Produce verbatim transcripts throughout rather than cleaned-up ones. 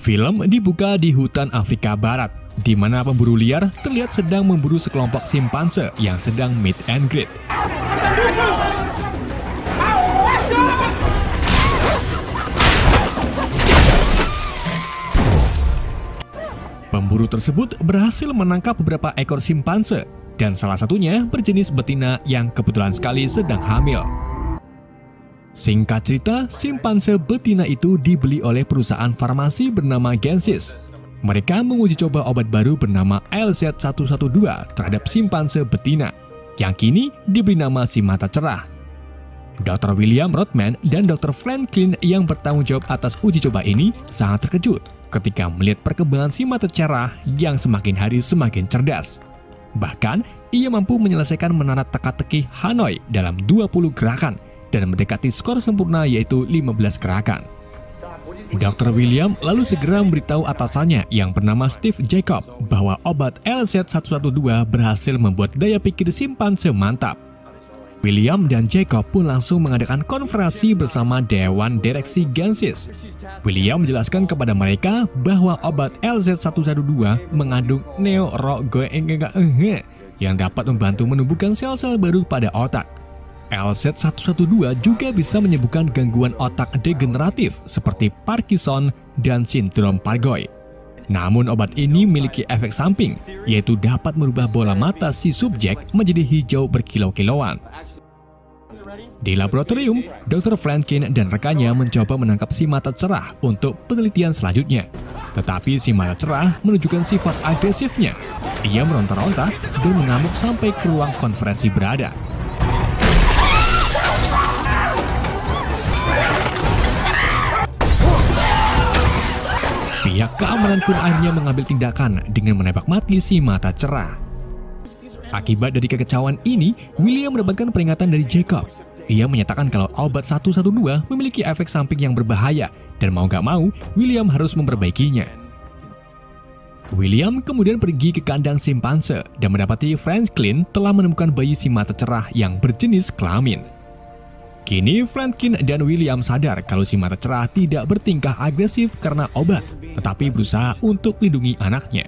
Film dibuka di hutan Afrika Barat, di mana pemburu liar terlihat sedang memburu sekelompok simpanse yang sedang meet and greet. Pemburu tersebut berhasil menangkap beberapa ekor simpanse, dan salah satunya berjenis betina yang kebetulan sekali sedang hamil. Singkat cerita, simpanse betina itu dibeli oleh perusahaan farmasi bernama Gensis. Mereka menguji coba obat baru bernama L Z satu satu dua terhadap simpanse betina, yang kini diberi nama si mata cerah. dokter William Rodman dan dokter Franklin yang bertanggung jawab atas uji coba ini sangat terkejut ketika melihat perkembangan si mata cerah yang semakin hari semakin cerdas. Bahkan, ia mampu menyelesaikan menara teka-teki Hanoi dalam dua puluh gerakan, dan mendekati skor sempurna yaitu lima belas gerakan. dokter William lalu segera memberitahu atasannya yang bernama Steve Jacob bahwa obat L Z satu satu dua berhasil membuat daya pikir simpanse mantap. William dan Jacob pun langsung mengadakan konferensi bersama Dewan Direksi Gensis. William menjelaskan kepada mereka bahwa obat L Z satu satu dua mengandung neurogoengahe yang dapat membantu menumbuhkan sel-sel baru pada otak. L Z satu satu dua juga bisa menyembuhkan gangguan otak degeneratif seperti Parkinson dan sindrom Pargoy. Namun obat ini memiliki efek samping, yaitu dapat merubah bola mata si subjek menjadi hijau berkilau-kilauan. Di laboratorium, dokter Franklin dan rekannya mencoba menangkap si mata cerah untuk penelitian selanjutnya. Tetapi si mata cerah menunjukkan sifat agresifnya. Ia meronta-ronta dan mengamuk sampai ke ruang konferensi berada. Pihak keamanan pun akhirnya mengambil tindakan dengan menembak mati si mata cerah. Akibat dari kekecauan ini, William mendapatkan peringatan dari Jacob. Ia menyatakan kalau obat satu satu dua memiliki efek samping yang berbahaya, dan mau gak mau, William harus memperbaikinya. William kemudian pergi ke kandang simpanse dan mendapati Franklin telah menemukan bayi si mata cerah yang berjenis kelamin. Kini Franklin dan William sadar kalau si mata cerah tidak bertingkah agresif karena obat, tetapi berusaha untuk melindungi anaknya.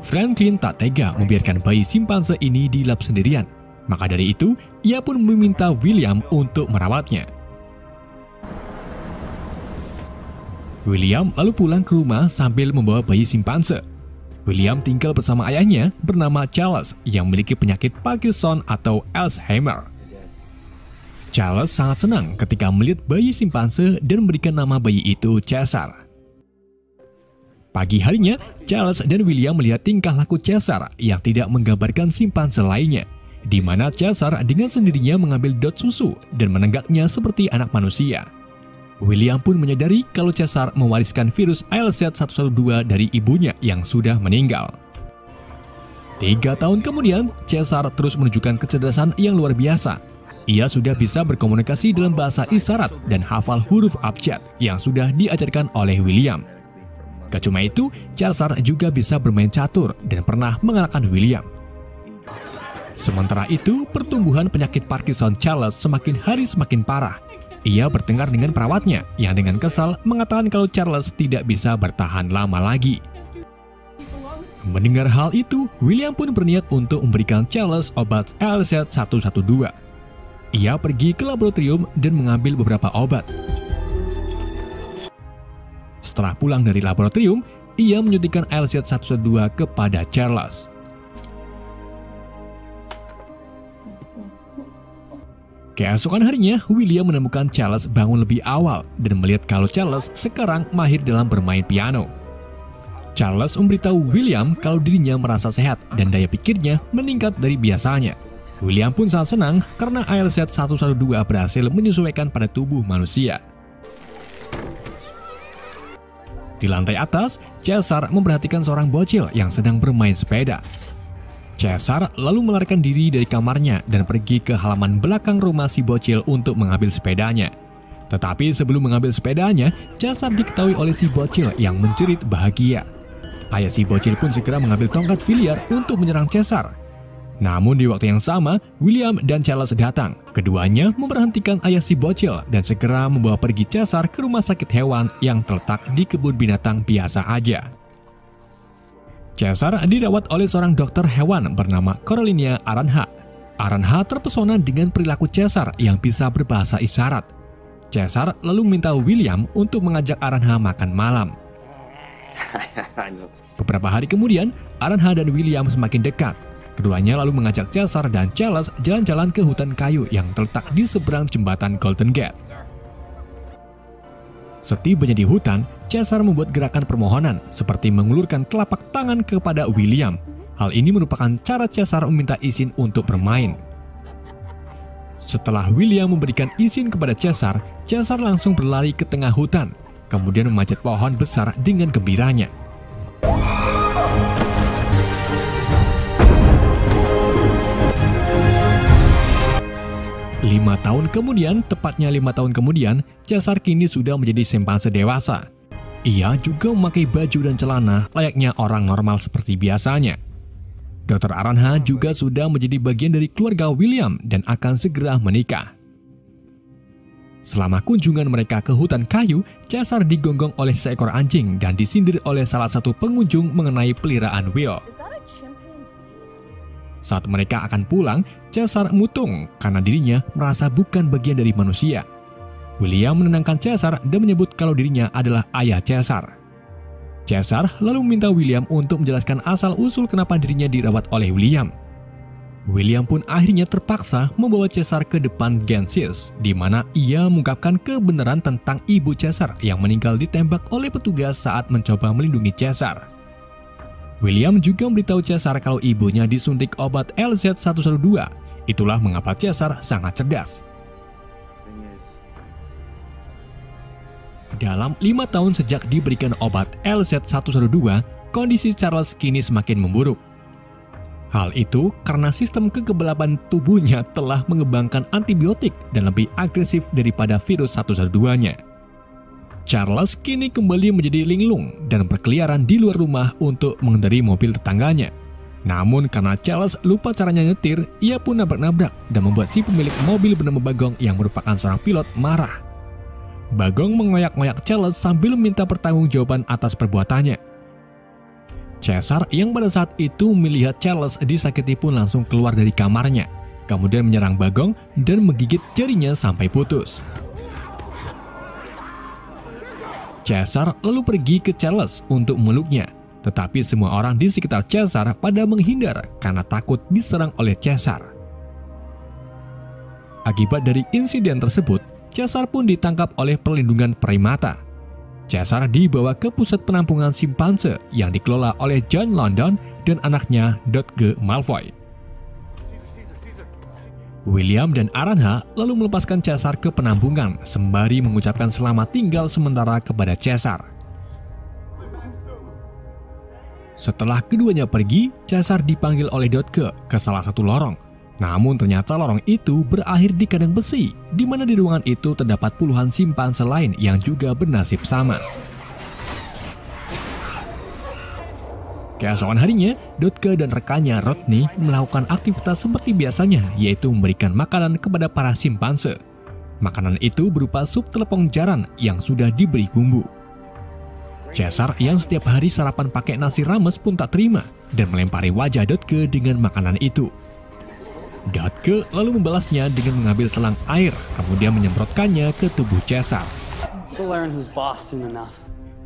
Franklin tak tega membiarkan bayi simpanse ini dilap sendirian, maka dari itu ia pun meminta William untuk merawatnya. William lalu pulang ke rumah sambil membawa bayi simpanse. William tinggal bersama ayahnya bernama Charles yang memiliki penyakit Parkinson atau Alzheimer. Charles sangat senang ketika melihat bayi simpanse dan memberikan nama bayi itu Caesar. Pagi harinya, Charles dan William melihat tingkah laku Caesar yang tidak menggambarkan simpanse lainnya, di mana Caesar dengan sendirinya mengambil dot susu dan menenggaknya seperti anak manusia. William pun menyadari kalau Caesar mewariskan virus L Z satu satu dua dari ibunya yang sudah meninggal. Tiga tahun kemudian, Caesar terus menunjukkan kecerdasan yang luar biasa. Ia sudah bisa berkomunikasi dalam bahasa isyarat dan hafal huruf abjad yang sudah diajarkan oleh William. Gak cuma itu, Caesar juga bisa bermain catur dan pernah mengalahkan William. Sementara itu, pertumbuhan penyakit Parkinson Charles semakin hari semakin parah. Ia bertengkar dengan perawatnya yang dengan kesal mengatakan kalau Charles tidak bisa bertahan lama lagi. Mendengar hal itu, William pun berniat untuk memberikan Charles obat L Z satu satu dua. Ia pergi ke laboratorium dan mengambil beberapa obat. Setelah pulang dari laboratorium, ia menyuntikkan L Z satu satu dua kepada Charles. Keesokan harinya, William menemukan Charles bangun lebih awal dan melihat kalau Charles sekarang mahir dalam bermain piano. Charles memberitahu William kalau dirinya merasa sehat dan daya pikirnya meningkat dari biasanya. William pun sangat senang karena L Z satu satu dua berhasil menyesuaikan pada tubuh manusia. Di lantai atas, Caesar memperhatikan seorang bocil yang sedang bermain sepeda. Caesar lalu melarikan diri dari kamarnya dan pergi ke halaman belakang rumah si bocil untuk mengambil sepedanya. Tetapi sebelum mengambil sepedanya, Caesar diketahui oleh si bocil yang menjerit bahagia. Ayah si bocil pun segera mengambil tongkat biliar untuk menyerang Caesar. Namun di waktu yang sama, William dan Charles datang. Keduanya memperhentikan ayah si bocil dan segera membawa pergi Caesar ke rumah sakit hewan yang terletak di kebun binatang biasa aja. Caesar dirawat oleh seorang dokter hewan bernama Carolina Aranha. Aranha terpesona dengan perilaku Caesar yang bisa berbahasa isyarat. Caesar lalu minta William untuk mengajak Aranha makan malam. Beberapa hari kemudian, Aranha dan William semakin dekat. Keduanya lalu mengajak Caesar dan Charles jalan-jalan ke hutan kayu yang terletak di seberang jembatan Golden Gate. Setibanya di hutan, Caesar membuat gerakan permohonan seperti mengulurkan telapak tangan kepada William. Hal ini merupakan cara Caesar meminta izin untuk bermain. Setelah William memberikan izin kepada Caesar, Caesar langsung berlari ke tengah hutan, kemudian memanjat pohon besar dengan gembiranya. Lima tahun kemudian, tepatnya lima tahun kemudian, Caesar kini sudah menjadi simpanse dewasa. Ia juga memakai baju dan celana layaknya orang normal seperti biasanya. dokter Aranha juga sudah menjadi bagian dari keluarga William dan akan segera menikah. Selama kunjungan mereka ke hutan kayu, Caesar digonggong oleh seekor anjing dan disindir oleh salah satu pengunjung mengenai peliraan Will. Saat mereka akan pulang, Caesar mutung karena dirinya merasa bukan bagian dari manusia. William menenangkan Caesar dan menyebut kalau dirinya adalah ayah Caesar. Caesar lalu meminta William untuk menjelaskan asal-usul kenapa dirinya dirawat oleh William. William pun akhirnya terpaksa membawa Caesar ke depan Gensis, di mana ia mengungkapkan kebenaran tentang ibu Caesar yang meninggal ditembak oleh petugas saat mencoba melindungi Caesar. William juga memberitahu Caesar kalau ibunya disuntik obat L Z satu satu dua. Itulah mengapa Caesar sangat cerdas. Dalam lima tahun sejak diberikan obat L Z satu satu dua, kondisi Charles kini semakin memburuk. Hal itu karena sistem kekebalan tubuhnya telah mengembangkan antibiotik dan lebih agresif daripada virus satu satu dua-nya. Charles kini kembali menjadi linglung dan berkeliaran di luar rumah untuk mengendarai mobil tetangganya. Namun karena Charles lupa caranya nyetir, ia pun nabrak-nabrak dan membuat si pemilik mobil bernama Bagong yang merupakan seorang pilot marah. Bagong mengoyak-ngoyak Charles sambil minta pertanggungjawaban atas perbuatannya. Caesar yang pada saat itu melihat Charles disakiti pun langsung keluar dari kamarnya, kemudian menyerang Bagong dan menggigit jarinya sampai putus. Caesar lalu pergi ke Charles untuk meluknya, tetapi semua orang di sekitar Caesar pada menghindar karena takut diserang oleh Caesar. Akibat dari insiden tersebut, Caesar pun ditangkap oleh perlindungan primata. Caesar dibawa ke pusat penampungan simpanse yang dikelola oleh John London dan anaknya Dudley Malfoy. William dan Aranha lalu melepaskan Caesar ke penampungan sembari mengucapkan selamat tinggal sementara kepada Caesar. Setelah keduanya pergi, Caesar dipanggil oleh Dotke ke salah satu lorong. Namun ternyata lorong itu berakhir di kandang besi, di mana di ruangan itu terdapat puluhan simpanse lain yang juga bernasib sama. Keesokan harinya, Dotke dan rekannya Rodney melakukan aktivitas seperti biasanya, yaitu memberikan makanan kepada para simpanse. Makanan itu berupa sup telepong jaran yang sudah diberi bumbu. Caesar yang setiap hari sarapan pakai nasi rames pun tak terima dan melempari wajah Dotke dengan makanan itu. Dotke lalu membalasnya dengan mengambil selang air, kemudian menyemprotkannya ke tubuh Caesar.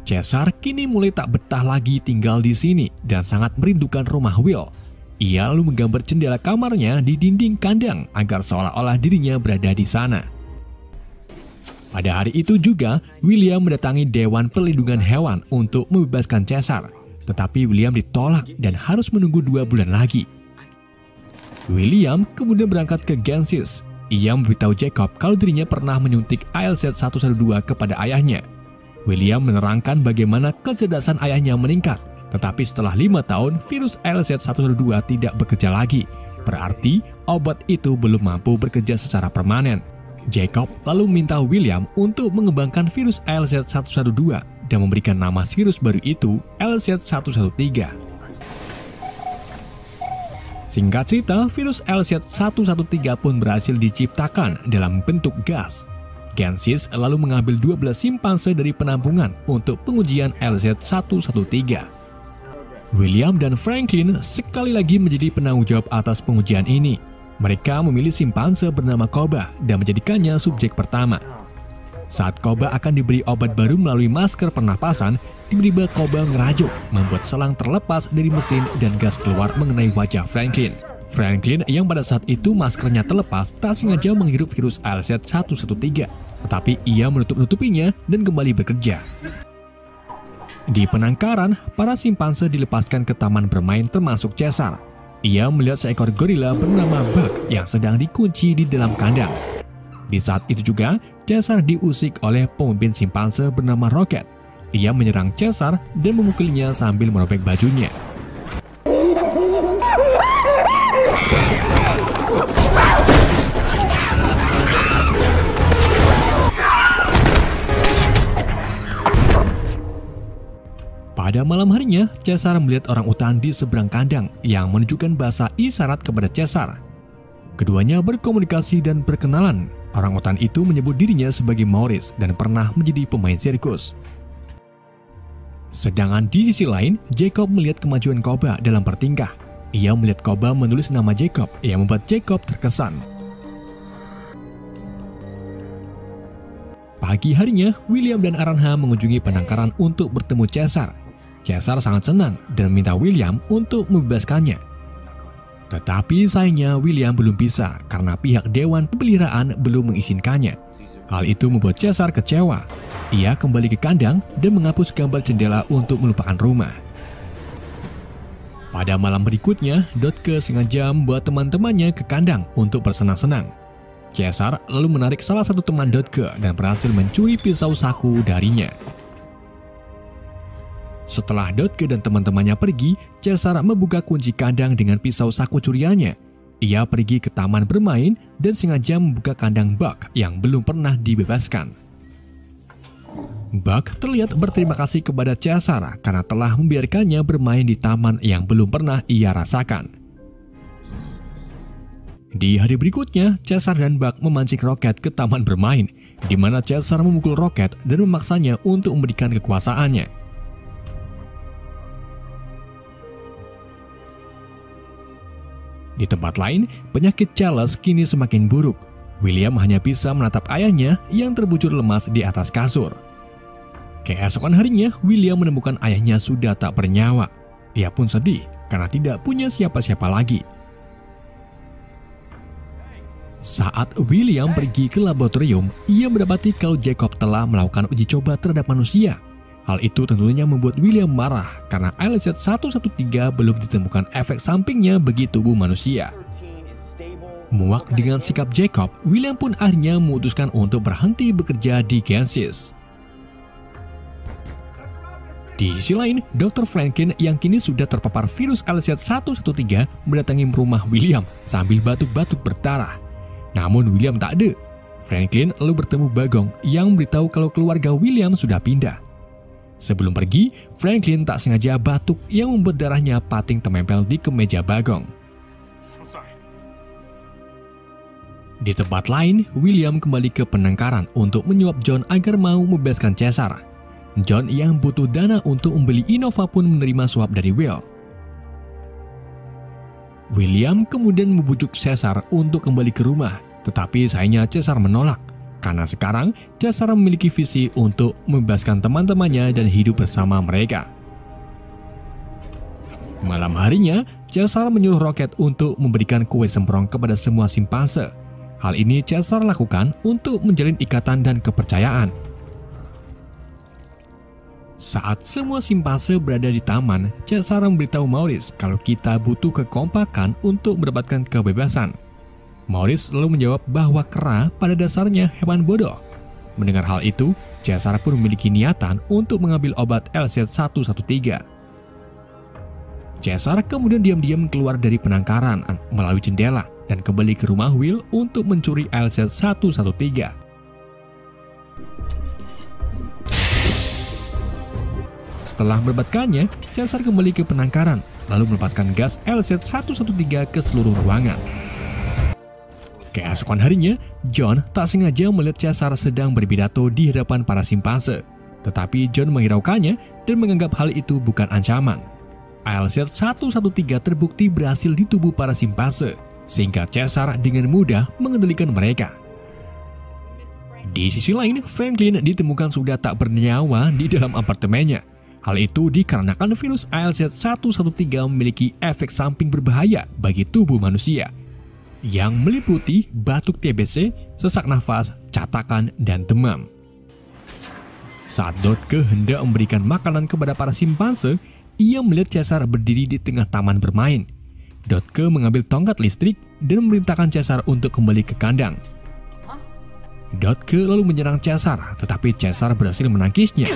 Caesar kini mulai tak betah lagi tinggal di sini dan sangat merindukan rumah Will. Ia lalu menggambar jendela kamarnya di dinding kandang agar seolah-olah dirinya berada di sana. Pada hari itu juga, William mendatangi Dewan Perlindungan Hewan untuk membebaskan Caesar. Tetapi William ditolak dan harus menunggu dua bulan lagi. William kemudian berangkat ke Gensis. Ia memberitahu Jacob kalau dirinya pernah menyuntik A L Z satu satu dua kepada ayahnya. William menerangkan bagaimana kecerdasan ayahnya meningkat, tetapi setelah lima tahun virus A L Z satu satu dua tidak bekerja lagi, berarti obat itu belum mampu bekerja secara permanen. Jacob lalu minta William untuk mengembangkan virus A L Z satu satu dua dan memberikan nama virus baru itu L Z satu satu tiga. Singkat cerita, virus L Z satu satu tiga pun berhasil diciptakan dalam bentuk gas. Gensis lalu mengambil dua belas simpanse dari penampungan untuk pengujian L Z satu satu tiga. William dan Franklin sekali lagi menjadi penanggung jawab atas pengujian ini. Mereka memilih simpanse bernama Koba dan menjadikannya subjek pertama. Saat Koba akan diberi obat baru melalui masker pernapasan, tiba-tiba Koba ngerajuk, membuat selang terlepas dari mesin dan gas keluar mengenai wajah Franklin. Franklin yang pada saat itu maskernya terlepas tak sengaja menghirup virus L Z satu satu tiga, tetapi ia menutup-nutupinya dan kembali bekerja. Di penangkaran, para simpanse dilepaskan ke taman bermain termasuk Cesar. Ia melihat seekor gorila bernama Buck yang sedang dikunci di dalam kandang. Di saat itu juga, Cesar diusik oleh pemimpin simpanse bernama Rocket. Ia menyerang Cesar dan memukulnya sambil merobek bajunya. Pada malam harinya, Cesar melihat orang utan di seberang kandang yang menunjukkan bahasa isyarat kepada Cesar. Keduanya berkomunikasi dan berkenalan. Orang utan itu menyebut dirinya sebagai Morris dan pernah menjadi pemain sirkus. Sedangkan di sisi lain, Jacob melihat kemajuan Koba dalam bertingkah. Ia melihat Koba menulis nama Jacob yang membuat Jacob terkesan. Pagi harinya, William dan Aranha mengunjungi penangkaran untuk bertemu Cesar. Cesar sangat senang dan minta William untuk membebaskannya. Tetapi sayangnya William belum bisa karena pihak Dewan Pemeliharaan belum mengizinkannya. Hal itu membuat Cesar kecewa. Ia kembali ke kandang dan menghapus gambar jendela untuk melupakan rumah. Pada malam berikutnya, Dotke sengaja membawa teman-temannya ke kandang untuk bersenang-senang. Cesar lalu menarik salah satu teman Dotke dan berhasil mencuri pisau saku darinya. Setelah Dotke dan teman-temannya pergi, Cesar membuka kunci kandang dengan pisau saku curiannya. Ia pergi ke taman bermain dan sengaja membuka kandang Buck yang belum pernah dibebaskan. Buck terlihat berterima kasih kepada Cesar karena telah membiarkannya bermain di taman yang belum pernah ia rasakan. Di hari berikutnya, Cesar dan Buck memancing Roket ke taman bermain, di mana Cesar memukul Roket dan memaksanya untuk memberikan kekuasaannya. Di tempat lain, penyakit Charles kini semakin buruk. William hanya bisa menatap ayahnya yang terbujur lemas di atas kasur. Keesokan harinya, William menemukan ayahnya sudah tak bernyawa. Ia pun sedih karena tidak punya siapa-siapa lagi. Saat William pergi ke laboratorium, ia mendapati kalau Jacob telah melakukan uji coba terhadap manusia. Hal itu tentunya membuat William marah karena L Z satu satu tiga belum ditemukan efek sampingnya bagi tubuh manusia. Muak dengan sikap Jacob, William pun akhirnya memutuskan untuk berhenti bekerja di Gensis. Di sisi lain, dokter Franklin yang kini sudah terpapar virus L Z satu satu tiga mendatangi rumah William sambil batuk-batuk berdarah. Namun William tak ada. Franklin lalu bertemu Bagong yang beritahu kalau keluarga William sudah pindah. Sebelum pergi, Franklin tak sengaja batuk yang membuat darahnya pating tempel di kemeja Bagong. Di tempat lain, William kembali ke penangkaran untuk menyuap John agar mau membebaskan Cesar. John yang butuh dana untuk membeli Innova pun menerima suap dari Will. William kemudian membujuk Cesar untuk kembali ke rumah, tetapi sayangnya Cesar menolak. Karena sekarang, Cesar memiliki visi untuk membebaskan teman-temannya dan hidup bersama mereka. Malam harinya, Cesar menyuruh Roket untuk memberikan kue semprong kepada semua simpanse. Hal ini Cesar lakukan untuk menjalin ikatan dan kepercayaan. Saat semua simpanse berada di taman, Cesar memberitahu Morris kalau kita butuh kekompakan untuk mendapatkan kebebasan. Morris lalu menjawab bahwa kera pada dasarnya hewan bodoh. Mendengar hal itu, Cesar pun memiliki niatan untuk mengambil obat L Z satu satu tiga. Cesar kemudian diam-diam keluar dari penangkaran melalui jendela dan kembali ke rumah Will untuk mencuri L Z satu satu tiga. Setelah merebutkannya, Cesar kembali ke penangkaran. lalu melepaskan gas L Z satu satu tiga ke seluruh ruangan. Keesokan harinya, John tak sengaja melihat Caesar sedang berpidato di hadapan para simpanse. Tetapi John menghiraukannya dan menganggap hal itu bukan ancaman. A L Z satu satu tiga terbukti berhasil di tubuh para simpanse, sehingga Caesar dengan mudah mengendalikan mereka. Di sisi lain, Franklin ditemukan sudah tak bernyawa di dalam apartemennya. Hal itu dikarenakan virus A L Z satu satu tiga memiliki efek samping berbahaya bagi tubuh manusia, yang meliputi batuk T B C, sesak nafas, catakan, dan demam. Saat Dotke hendak memberikan makanan kepada para simpanse, ia melihat Caesar berdiri di tengah taman bermain. Dotke mengambil tongkat listrik dan memerintahkan Caesar untuk kembali ke kandang. Dotke lalu menyerang Caesar, tetapi Caesar berhasil menangkisnya.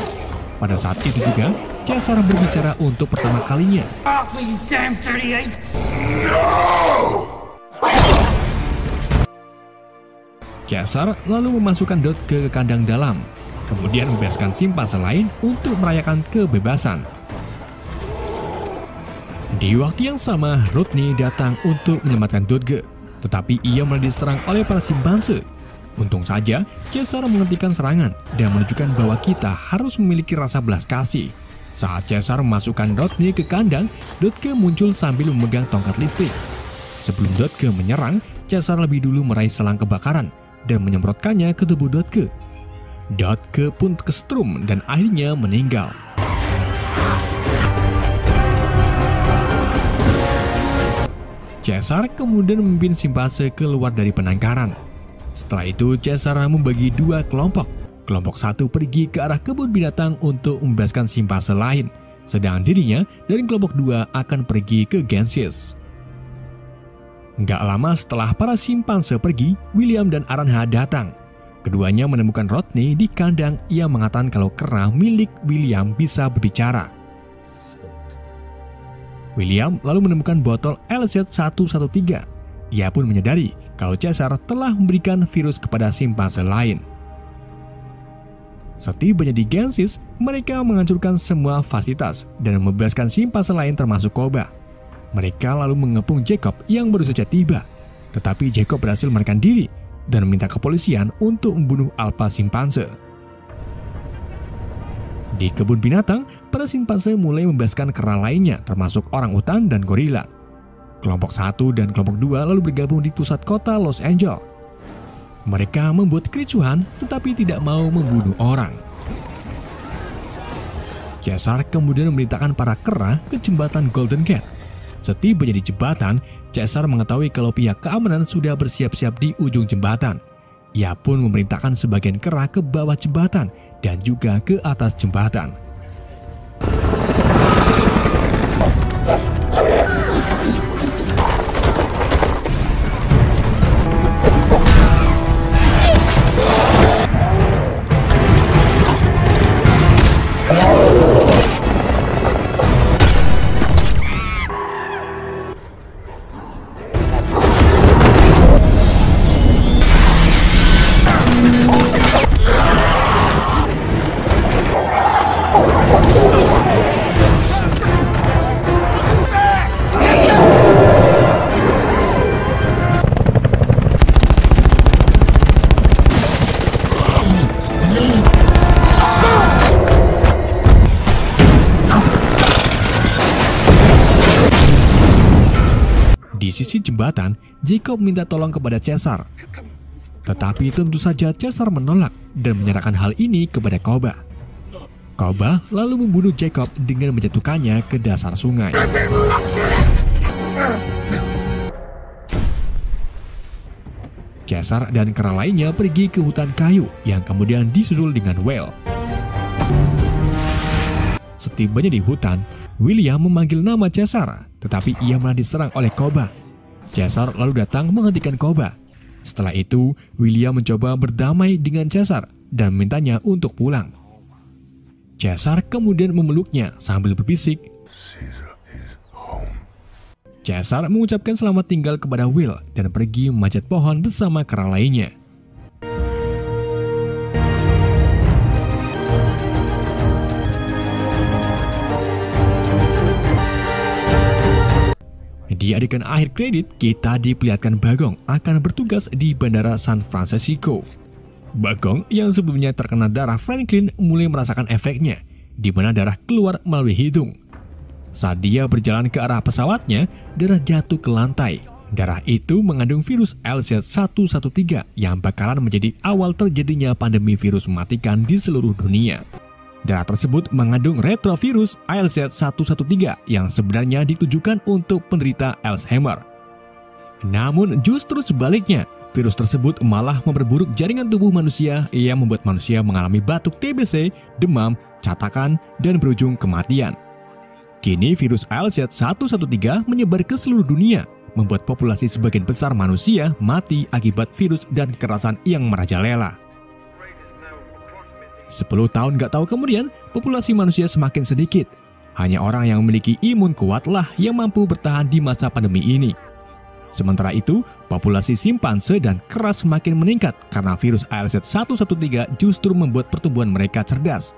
Pada saat itu juga, Caesar berbicara untuk pertama kalinya. Caesar lalu memasukkan Dotke ke kandang dalam, kemudian membebaskan simpanse lain untuk merayakan kebebasan. Di waktu yang sama, Rodney datang untuk menyelamatkan Dotke, tetapi ia malah diserang oleh para simpanse. Untung saja, Caesar menghentikan serangan dan menunjukkan bahwa kita harus memiliki rasa belas kasih. Saat Caesar memasukkan Rodney ke kandang, Dotke muncul sambil memegang tongkat listrik. Sebelum Dotke menyerang, Caesar lebih dulu meraih selang kebakaran dan menyemprotkannya ke tubuh Dotke. Dotke pun kesetrum dan akhirnya meninggal. Caesar kemudian memimpin simpanse keluar dari penangkaran. Setelah itu, Caesar membagi dua kelompok. Kelompok satu pergi ke arah kebun binatang untuk membebaskan simpanse lain, sedangkan dirinya dan kelompok dua akan pergi ke Gensis. Gak lama setelah para simpanse pergi, William dan Aranha datang. Keduanya menemukan Rodney di kandang. Ia mengatakan kalau kera milik William bisa berbicara. William lalu menemukan botol L Z satu satu tiga. Ia pun menyadari kalau Caesar telah memberikan virus kepada simpanse lain. Setibanya di Gensis, mereka menghancurkan semua fasilitas dan membebaskan simpanse lain termasuk Koba. Mereka lalu mengepung Jacob yang baru saja tiba. Tetapi Jacob berhasil melarikan diri dan meminta kepolisian untuk membunuh alfa simpanse. Di kebun binatang, para simpanse mulai membebaskan kera lainnya termasuk orang utan dan gorila. Kelompok satu dan kelompok dua lalu bergabung di pusat kota Los Angeles. Mereka membuat kericuhan tetapi tidak mau membunuh orang. Caesar kemudian memerintahkan para kera ke jembatan Golden Gate. Setibanya di jembatan, Caesar mengetahui kalau pihak keamanan sudah bersiap-siap di ujung jembatan. Ia pun memerintahkan sebagian kera ke bawah jembatan dan juga ke atas jembatan. Sisi jembatan, Jacob minta tolong kepada Caesar. Tetapi tentu saja Caesar menolak dan menyerahkan hal ini kepada Koba. Koba lalu membunuh Jacob dengan menjatuhkannya ke dasar sungai. Caesar dan kera lainnya pergi ke hutan kayu yang kemudian disusul dengan Whale. Setibanya di hutan, William memanggil nama Caesar, tetapi ia malah diserang oleh Koba. Caesar lalu datang menghentikan Koba. Setelah itu, William mencoba berdamai dengan Caesar dan memintanya untuk pulang. Caesar kemudian memeluknya sambil berbisik. Caesar mengucapkan selamat tinggal kepada Will dan pergi memanjat pohon bersama kera lainnya. Di adegan akhir kredit, kita diperlihatkan Bagong akan bertugas di Bandara San Francisco. Bagong yang sebelumnya terkena darah Franklin mulai merasakan efeknya, di mana darah keluar melalui hidung. Saat dia berjalan ke arah pesawatnya, darah jatuh ke lantai. Darah itu mengandung virus L Z satu satu tiga yang bakalan menjadi awal terjadinya pandemi virus mematikan di seluruh dunia. Darah tersebut mengandung retrovirus A L Z satu satu tiga yang sebenarnya ditujukan untuk penderita Alzheimer. Namun justru sebaliknya, virus tersebut malah memperburuk jaringan tubuh manusia yang membuat manusia mengalami batuk T B C, demam, catakan, dan berujung kematian. Kini virus A L Z satu satu tiga menyebar ke seluruh dunia, membuat populasi sebagian besar manusia mati akibat virus dan kekerasan yang merajalela. sepuluh tahun gak tahu kemudian, populasi manusia semakin sedikit. Hanya orang yang memiliki imun kuatlah yang mampu bertahan di masa pandemi ini. Sementara itu, populasi simpanse dan keras semakin meningkat karena virus A L Z satu satu tiga justru membuat pertumbuhan mereka cerdas.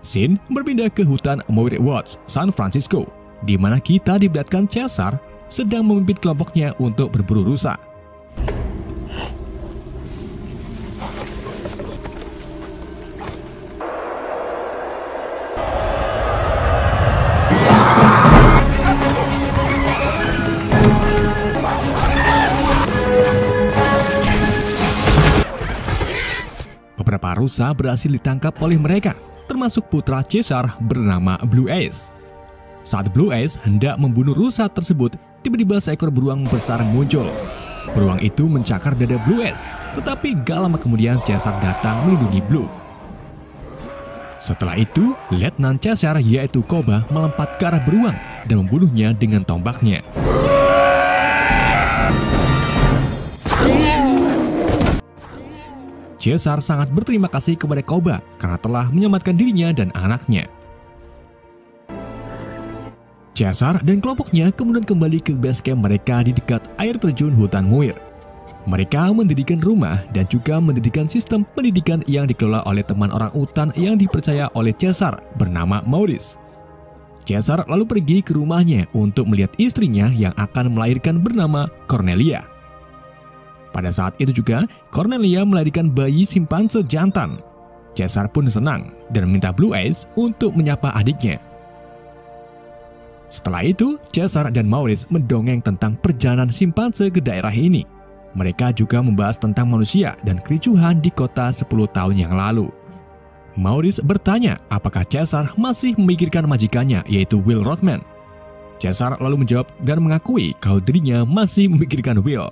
Scene berpindah ke hutan Moiré Woods, San Francisco, di mana kita diperlihatkan Caesar sedang memimpin kelompoknya untuk berburu rusa. Beberapa rusa berhasil ditangkap oleh mereka, termasuk putra Caesar bernama Blue Eyes. Saat Blue Eyes hendak membunuh rusa tersebut, tiba-tiba seekor beruang besar muncul. Beruang itu mencakar dada Blue Eyes, tetapi gak lama kemudian Caesar datang melindungi Blue. Setelah itu, Letnan Caesar yaitu Koba melompat ke arah beruang dan membunuhnya dengan tombaknya. Caesar sangat berterima kasih kepada Koba karena telah menyelamatkan dirinya dan anaknya. Caesar dan kelompoknya kemudian kembali ke base camp mereka di dekat air terjun hutan Muir. Mereka mendirikan rumah dan juga mendirikan sistem pendidikan yang dikelola oleh teman orang utan yang dipercaya oleh Caesar bernama Maurice. Caesar lalu pergi ke rumahnya untuk melihat istrinya yang akan melahirkan bernama Cornelia. Pada saat itu juga, Cornelia melahirkan bayi simpanse jantan. Caesar pun senang dan meminta Blue Eyes untuk menyapa adiknya. Setelah itu, Caesar dan Maurice mendongeng tentang perjalanan simpanse ke daerah ini. Mereka juga membahas tentang manusia dan kericuhan di kota sepuluh tahun yang lalu. Maurice bertanya apakah Caesar masih memikirkan majikannya yaitu Will Rodman. Caesar lalu menjawab dan mengakui kalau dirinya masih memikirkan Will.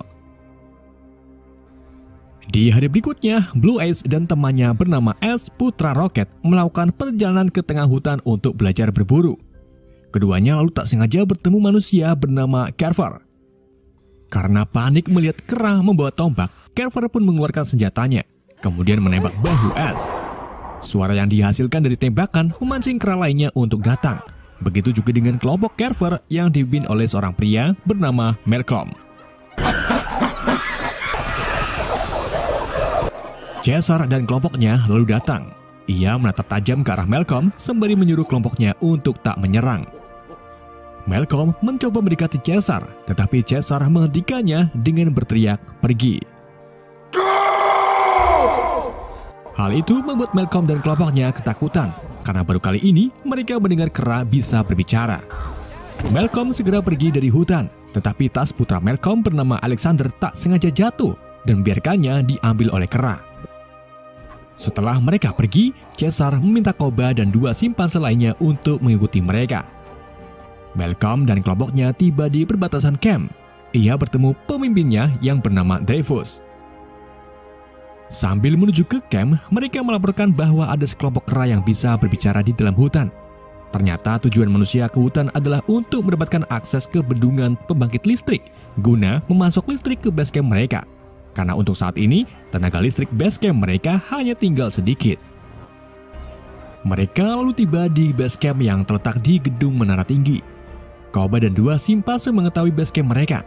Di hari berikutnya, Blue Eyes dan temannya bernama S. Putra Roket melakukan perjalanan ke tengah hutan untuk belajar berburu. Keduanya lalu tak sengaja bertemu manusia bernama Carver. Karena panik melihat kera membawa tombak, Carver pun mengeluarkan senjatanya, kemudian menembak bahu S. Suara yang dihasilkan dari tembakan memancing kera lainnya untuk datang. Begitu juga dengan kelompok Carver yang dipimpin oleh seorang pria bernama Malcolm. Caesar dan kelompoknya lalu datang. Ia menatap tajam ke arah Malcolm sembari menyuruh kelompoknya untuk tak menyerang. Malcolm mencoba mendekati Caesar, tetapi Caesar menghentikannya dengan berteriak pergi. Go! Hal itu membuat Malcolm dan kelompoknya ketakutan, karena baru kali ini mereka mendengar kera bisa berbicara. Malcolm segera pergi dari hutan, tetapi tas putra Malcolm bernama Alexander tak sengaja jatuh dan biarkannya diambil oleh kera. Setelah mereka pergi, Caesar meminta Koba dan dua simpanse lainnya untuk mengikuti mereka. Malcolm dan kelompoknya tiba di perbatasan camp. Ia bertemu pemimpinnya yang bernama Dreyfus. Sambil menuju ke camp, mereka melaporkan bahwa ada sekelompok kera yang bisa berbicara di dalam hutan. Ternyata tujuan manusia ke hutan adalah untuk mendapatkan akses ke bendungan pembangkit listrik guna memasok listrik ke base camp mereka. Karena untuk saat ini, tenaga listrik base camp mereka hanya tinggal sedikit. Mereka lalu tiba di base camp yang terletak di gedung menara tinggi. Koba dan dua simpanse mengetahui base camp mereka.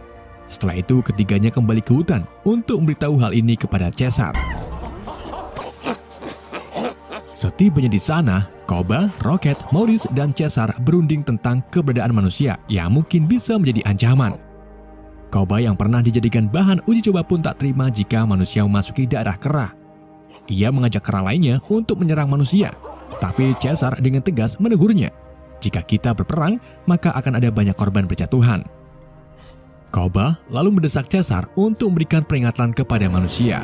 Setelah itu, ketiganya kembali ke hutan untuk memberitahu hal ini kepada Caesar. Setibanya di sana, Koba, Roket, Maurice, dan Caesar berunding tentang keberadaan manusia yang mungkin bisa menjadi ancaman. Koba yang pernah dijadikan bahan uji coba pun tak terima jika manusia memasuki daerah kera. Ia mengajak kera lainnya untuk menyerang manusia, tapi Caesar dengan tegas menegurnya. Jika kita berperang, maka akan ada banyak korban berjatuhan. Koba lalu mendesak Caesar untuk memberikan peringatan kepada manusia.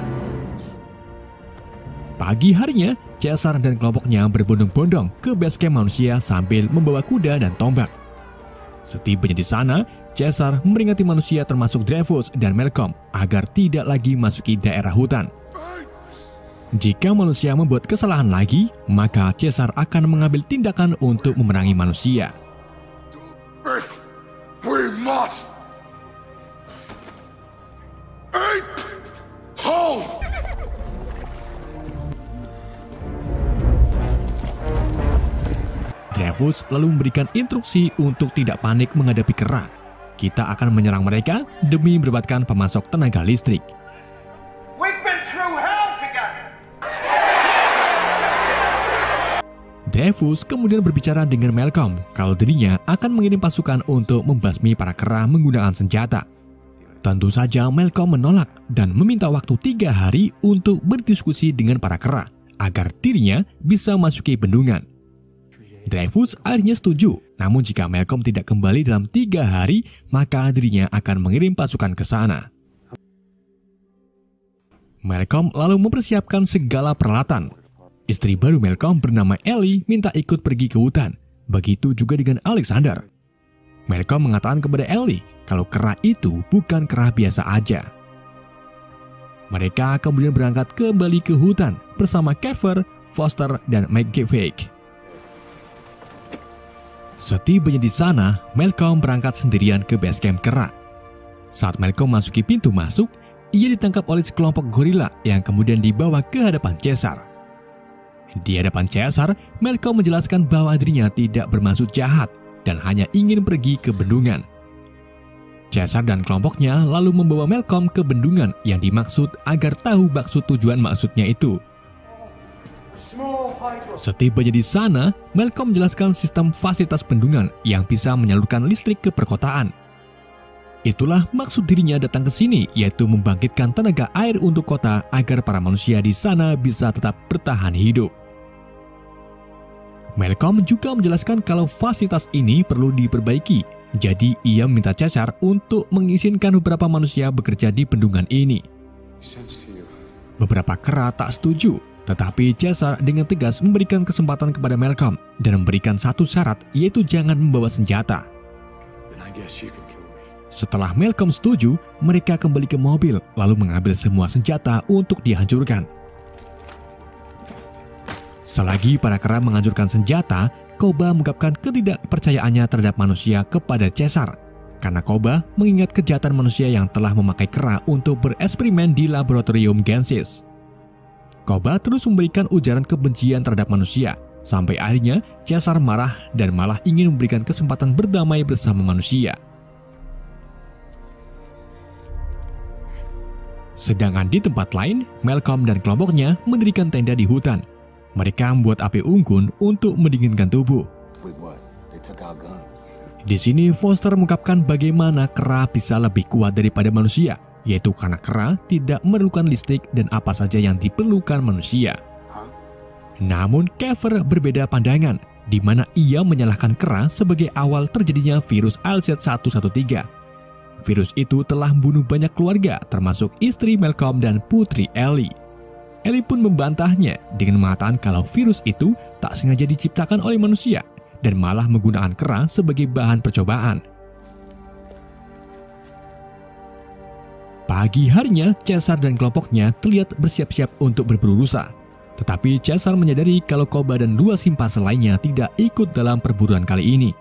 Pagi harinya, Caesar dan kelompoknya berbondong-bondong ke base camp manusia sambil membawa kuda dan tombak. Setibanya di sana, Caesar meringati manusia termasuk Dreyfus dan Malcolm agar tidak lagi masuki daerah hutan. Jika manusia membuat kesalahan lagi, maka Caesar akan mengambil tindakan untuk memerangi manusia. Dreyfus lalu memberikan instruksi untuk tidak panik menghadapi kera. Kita akan menyerang mereka demi mendapatkan pemasok tenaga listrik. Dreyfus kemudian berbicara dengan Malcolm kalau dirinya akan mengirim pasukan untuk membasmi para kera menggunakan senjata. Tentu saja Malcolm menolak dan meminta waktu tiga hari untuk berdiskusi dengan para kera agar dirinya bisa masuki bendungan. Dreyfus akhirnya setuju, namun jika Malcolm tidak kembali dalam tiga hari, maka dirinya akan mengirim pasukan ke sana. Malcolm lalu mempersiapkan segala peralatan. Istri baru Malcolm bernama Ellie minta ikut pergi ke hutan, begitu juga dengan Alexander. Malcolm mengatakan kepada Ellie kalau kera itu bukan kera biasa aja. Mereka kemudian berangkat kembali ke hutan bersama Keffer, Foster, dan McGevick. Setibanya di sana, Malcolm berangkat sendirian ke base camp kera. Saat Malcolm masuki pintu masuk, ia ditangkap oleh sekelompok gorila yang kemudian dibawa ke hadapan Caesar. Di hadapan Caesar, Malcolm menjelaskan bahwa dirinya tidak bermaksud jahat dan hanya ingin pergi ke bendungan. Caesar dan kelompoknya lalu membawa Malcolm ke bendungan yang dimaksud agar tahu maksud tujuan maksudnya itu. Setibanya di sana, Malcolm menjelaskan sistem fasilitas bendungan yang bisa menyalurkan listrik ke perkotaan. Itulah maksud dirinya datang ke sini, yaitu membangkitkan tenaga air untuk kota agar para manusia di sana bisa tetap bertahan hidup. Malcolm juga menjelaskan kalau fasilitas ini perlu diperbaiki, jadi ia meminta Caesar untuk mengizinkan beberapa manusia bekerja di bendungan ini. Beberapa kera tak setuju. Tetapi Caesar dengan tegas memberikan kesempatan kepada Malcolm dan memberikan satu syarat, yaitu jangan membawa senjata. Setelah Malcolm setuju, mereka kembali ke mobil lalu mengambil semua senjata untuk dihancurkan. Selagi para kera menghancurkan senjata, Koba mengungkapkan ketidakpercayaannya terhadap manusia kepada Caesar. Karena Koba mengingat kejahatan manusia yang telah memakai kera untuk bereksperimen di laboratorium Genesis. Koba terus memberikan ujaran kebencian terhadap manusia, sampai akhirnya Caesar marah dan malah ingin memberikan kesempatan berdamai bersama manusia. Sedangkan di tempat lain, Malcolm dan kelompoknya mendirikan tenda di hutan. Mereka membuat api unggun untuk mendinginkan tubuh. Di sini Foster mengungkapkan bagaimana kera bisa lebih kuat daripada manusia, yaitu karena kera tidak memerlukan listrik dan apa saja yang diperlukan manusia. Namun Keffer berbeda pandangan, di mana ia menyalahkan kera sebagai awal terjadinya virus A L Z satu satu tiga. Virus itu telah membunuh banyak keluarga, termasuk istri Malcolm dan putri Ellie. Ellie pun membantahnya dengan mengatakan kalau virus itu tak sengaja diciptakan oleh manusia dan malah menggunakan kera sebagai bahan percobaan. Pagi harinya, Caesar dan kelompoknya terlihat bersiap-siap untuk berburu rusa. Tetapi Caesar menyadari kalau Koba dan dua simpanse lainnya tidak ikut dalam perburuan kali ini.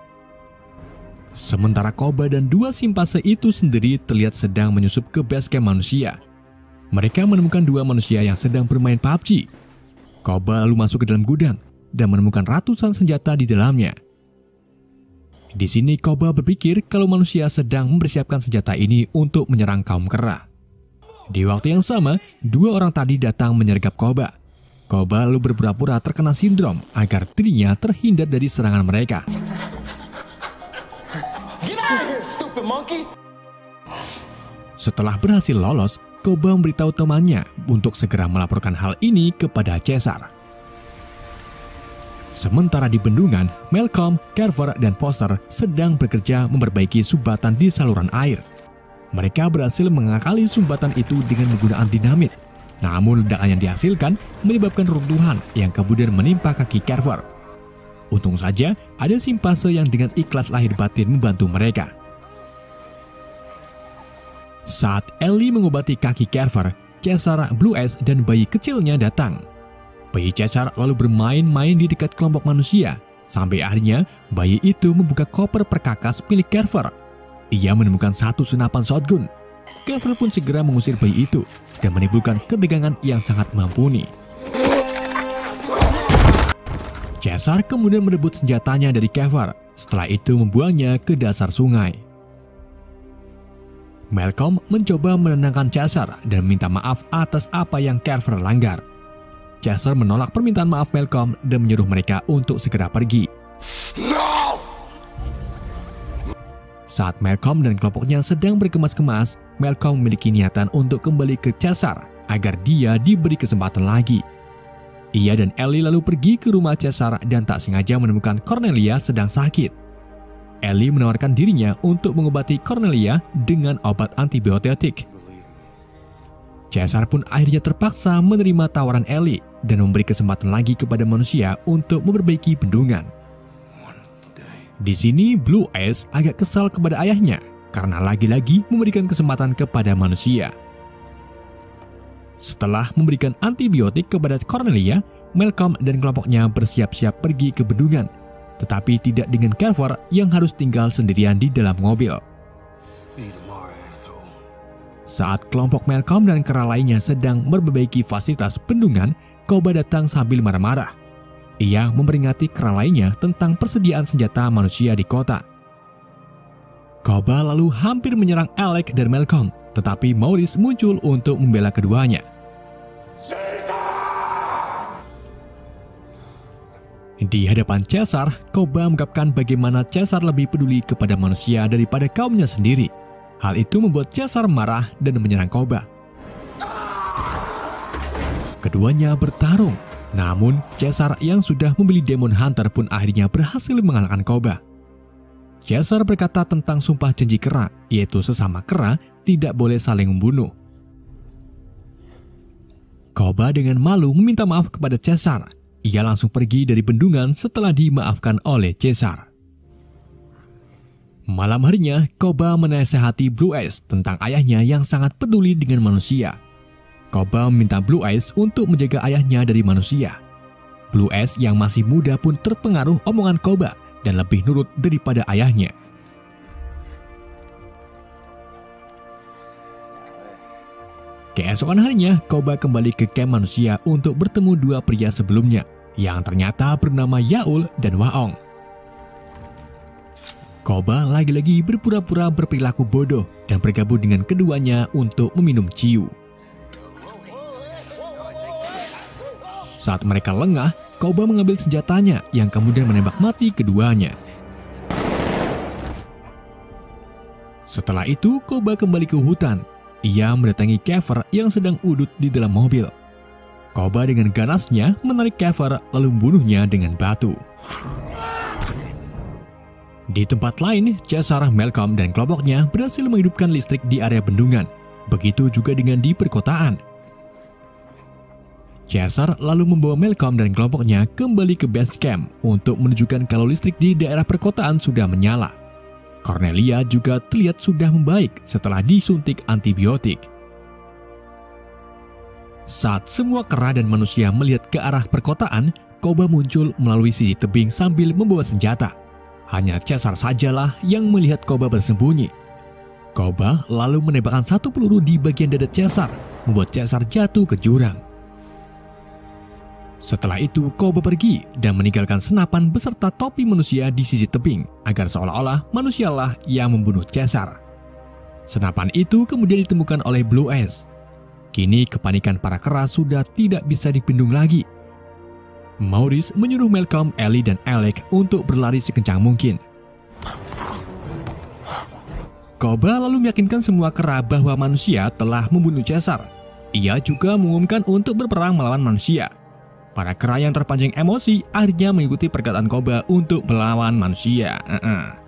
Sementara Koba dan dua simpanse itu sendiri terlihat sedang menyusup ke base camp manusia. Mereka menemukan dua manusia yang sedang bermain P U B G. Koba lalu masuk ke dalam gudang dan menemukan ratusan senjata di dalamnya. Di sini Koba berpikir kalau manusia sedang mempersiapkan senjata ini untuk menyerang kaum kera. Di waktu yang sama, dua orang tadi datang menyergap Koba. Koba lalu berpura-pura terkena sindrom agar dirinya terhindar dari serangan mereka. Setelah berhasil lolos, Koba memberitahu temannya untuk segera melaporkan hal ini kepada Caesar. Sementara di bendungan, Malcolm, Carver, dan Foster sedang bekerja memperbaiki sumbatan di saluran air. Mereka berhasil mengakali sumbatan itu dengan menggunakan dinamit. Namun ledakan yang dihasilkan menyebabkan runtuhan yang kemudian menimpa kaki Carver. Untung saja ada simpase yang dengan ikhlas lahir batin membantu mereka. Saat Ellie mengobati kaki Carver, Caesar, Blue Eyes, dan bayi kecilnya datang. Bayi Caesar lalu bermain-main di dekat kelompok manusia, sampai akhirnya bayi itu membuka koper perkakas milik Carver. Ia menemukan satu senapan shotgun. Carver pun segera mengusir bayi itu dan menimbulkan ketegangan yang sangat mampuni. Caesar kemudian merebut senjatanya dari Carver, setelah itu membuangnya ke dasar sungai. Malcolm mencoba menenangkan Caesar dan minta maaf atas apa yang Carver langgar. Caesar menolak permintaan maaf Malcolm dan menyuruh mereka untuk segera pergi. No! Saat Malcolm dan kelompoknya sedang berkemas-kemas, Malcolm memiliki niatan untuk kembali ke Caesar agar dia diberi kesempatan lagi. Ia dan Ellie lalu pergi ke rumah Caesar dan tak sengaja menemukan Cornelia sedang sakit. Ellie menawarkan dirinya untuk mengobati Cornelia dengan obat antibiotik. Caesar pun akhirnya terpaksa menerima tawaran Ellie dan memberi kesempatan lagi kepada manusia untuk memperbaiki bendungan. Di sini Blue Eyes agak kesal kepada ayahnya karena lagi-lagi memberikan kesempatan kepada manusia. Setelah memberikan antibiotik kepada Cornelia, Malcolm dan kelompoknya bersiap-siap pergi ke bendungan. Tetapi tidak dengan Carver yang harus tinggal sendirian di dalam mobil. Saat kelompok Malcolm dan kera lainnya sedang memperbaiki fasilitas bendungan, Koba datang sambil marah-marah. Ia memperingati kera lainnya tentang persediaan senjata manusia di kota. Koba lalu hampir menyerang Alec dan Malcolm, tetapi Maurice muncul untuk membela keduanya. Di hadapan Caesar, Koba mengungkapkan bagaimana Caesar lebih peduli kepada manusia daripada kaumnya sendiri. Hal itu membuat Caesar marah dan menyerang Koba. Keduanya bertarung, namun Caesar yang sudah membeli Demon Hunter pun akhirnya berhasil mengalahkan Koba. Caesar berkata tentang sumpah janji kera, yaitu sesama kera tidak boleh saling membunuh. Koba dengan malu meminta maaf kepada Caesar. Ia langsung pergi dari bendungan setelah dimaafkan oleh Caesar. Malam harinya, Koba menasehati Blue Eyes tentang ayahnya yang sangat peduli dengan manusia. Koba meminta Blue Eyes untuk menjaga ayahnya dari manusia. Blue Eyes yang masih muda pun terpengaruh omongan Koba dan lebih nurut daripada ayahnya. Keesokan harinya, Koba kembali ke kamp manusia untuk bertemu dua pria sebelumnya, yang ternyata bernama Yaul dan Waong. Koba lagi-lagi berpura-pura berperilaku bodoh dan bergabung dengan keduanya untuk meminum ciu. Saat mereka lengah, Koba mengambil senjatanya yang kemudian menembak mati keduanya. Setelah itu, Koba kembali ke hutan. Ia mendatangi Carver yang sedang udut di dalam mobil. Koba dengan ganasnya menarik Carver lalu membunuhnya dengan batu. Di tempat lain, Caesar, Malcolm, dan kelompoknya berhasil menghidupkan listrik di area bendungan. Begitu juga dengan di perkotaan. Caesar lalu membawa Malcolm dan kelompoknya kembali ke base camp untuk menunjukkan kalau listrik di daerah perkotaan sudah menyala. Cornelia juga terlihat sudah membaik setelah disuntik antibiotik. Saat semua kera dan manusia melihat ke arah perkotaan, Koba muncul melalui sisi tebing sambil membawa senjata. Hanya Caesar sajalah yang melihat Koba bersembunyi. Koba lalu menembakkan satu peluru di bagian dada Caesar, membuat Caesar jatuh ke jurang. Setelah itu, Koba pergi dan meninggalkan senapan beserta topi manusia di sisi tebing agar seolah-olah manusialah yang membunuh Caesar. Senapan itu kemudian ditemukan oleh Blue Eyes. Kini kepanikan para kera sudah tidak bisa dibendung lagi. Maurice menyuruh Malcolm, Ellie, dan Alec untuk berlari sekencang mungkin. Koba lalu meyakinkan semua kera bahwa manusia telah membunuh Caesar. Ia juga mengumumkan untuk berperang melawan manusia. Para kera yang terpancing emosi akhirnya mengikuti perkataan Koba untuk melawan manusia. Uh-uh.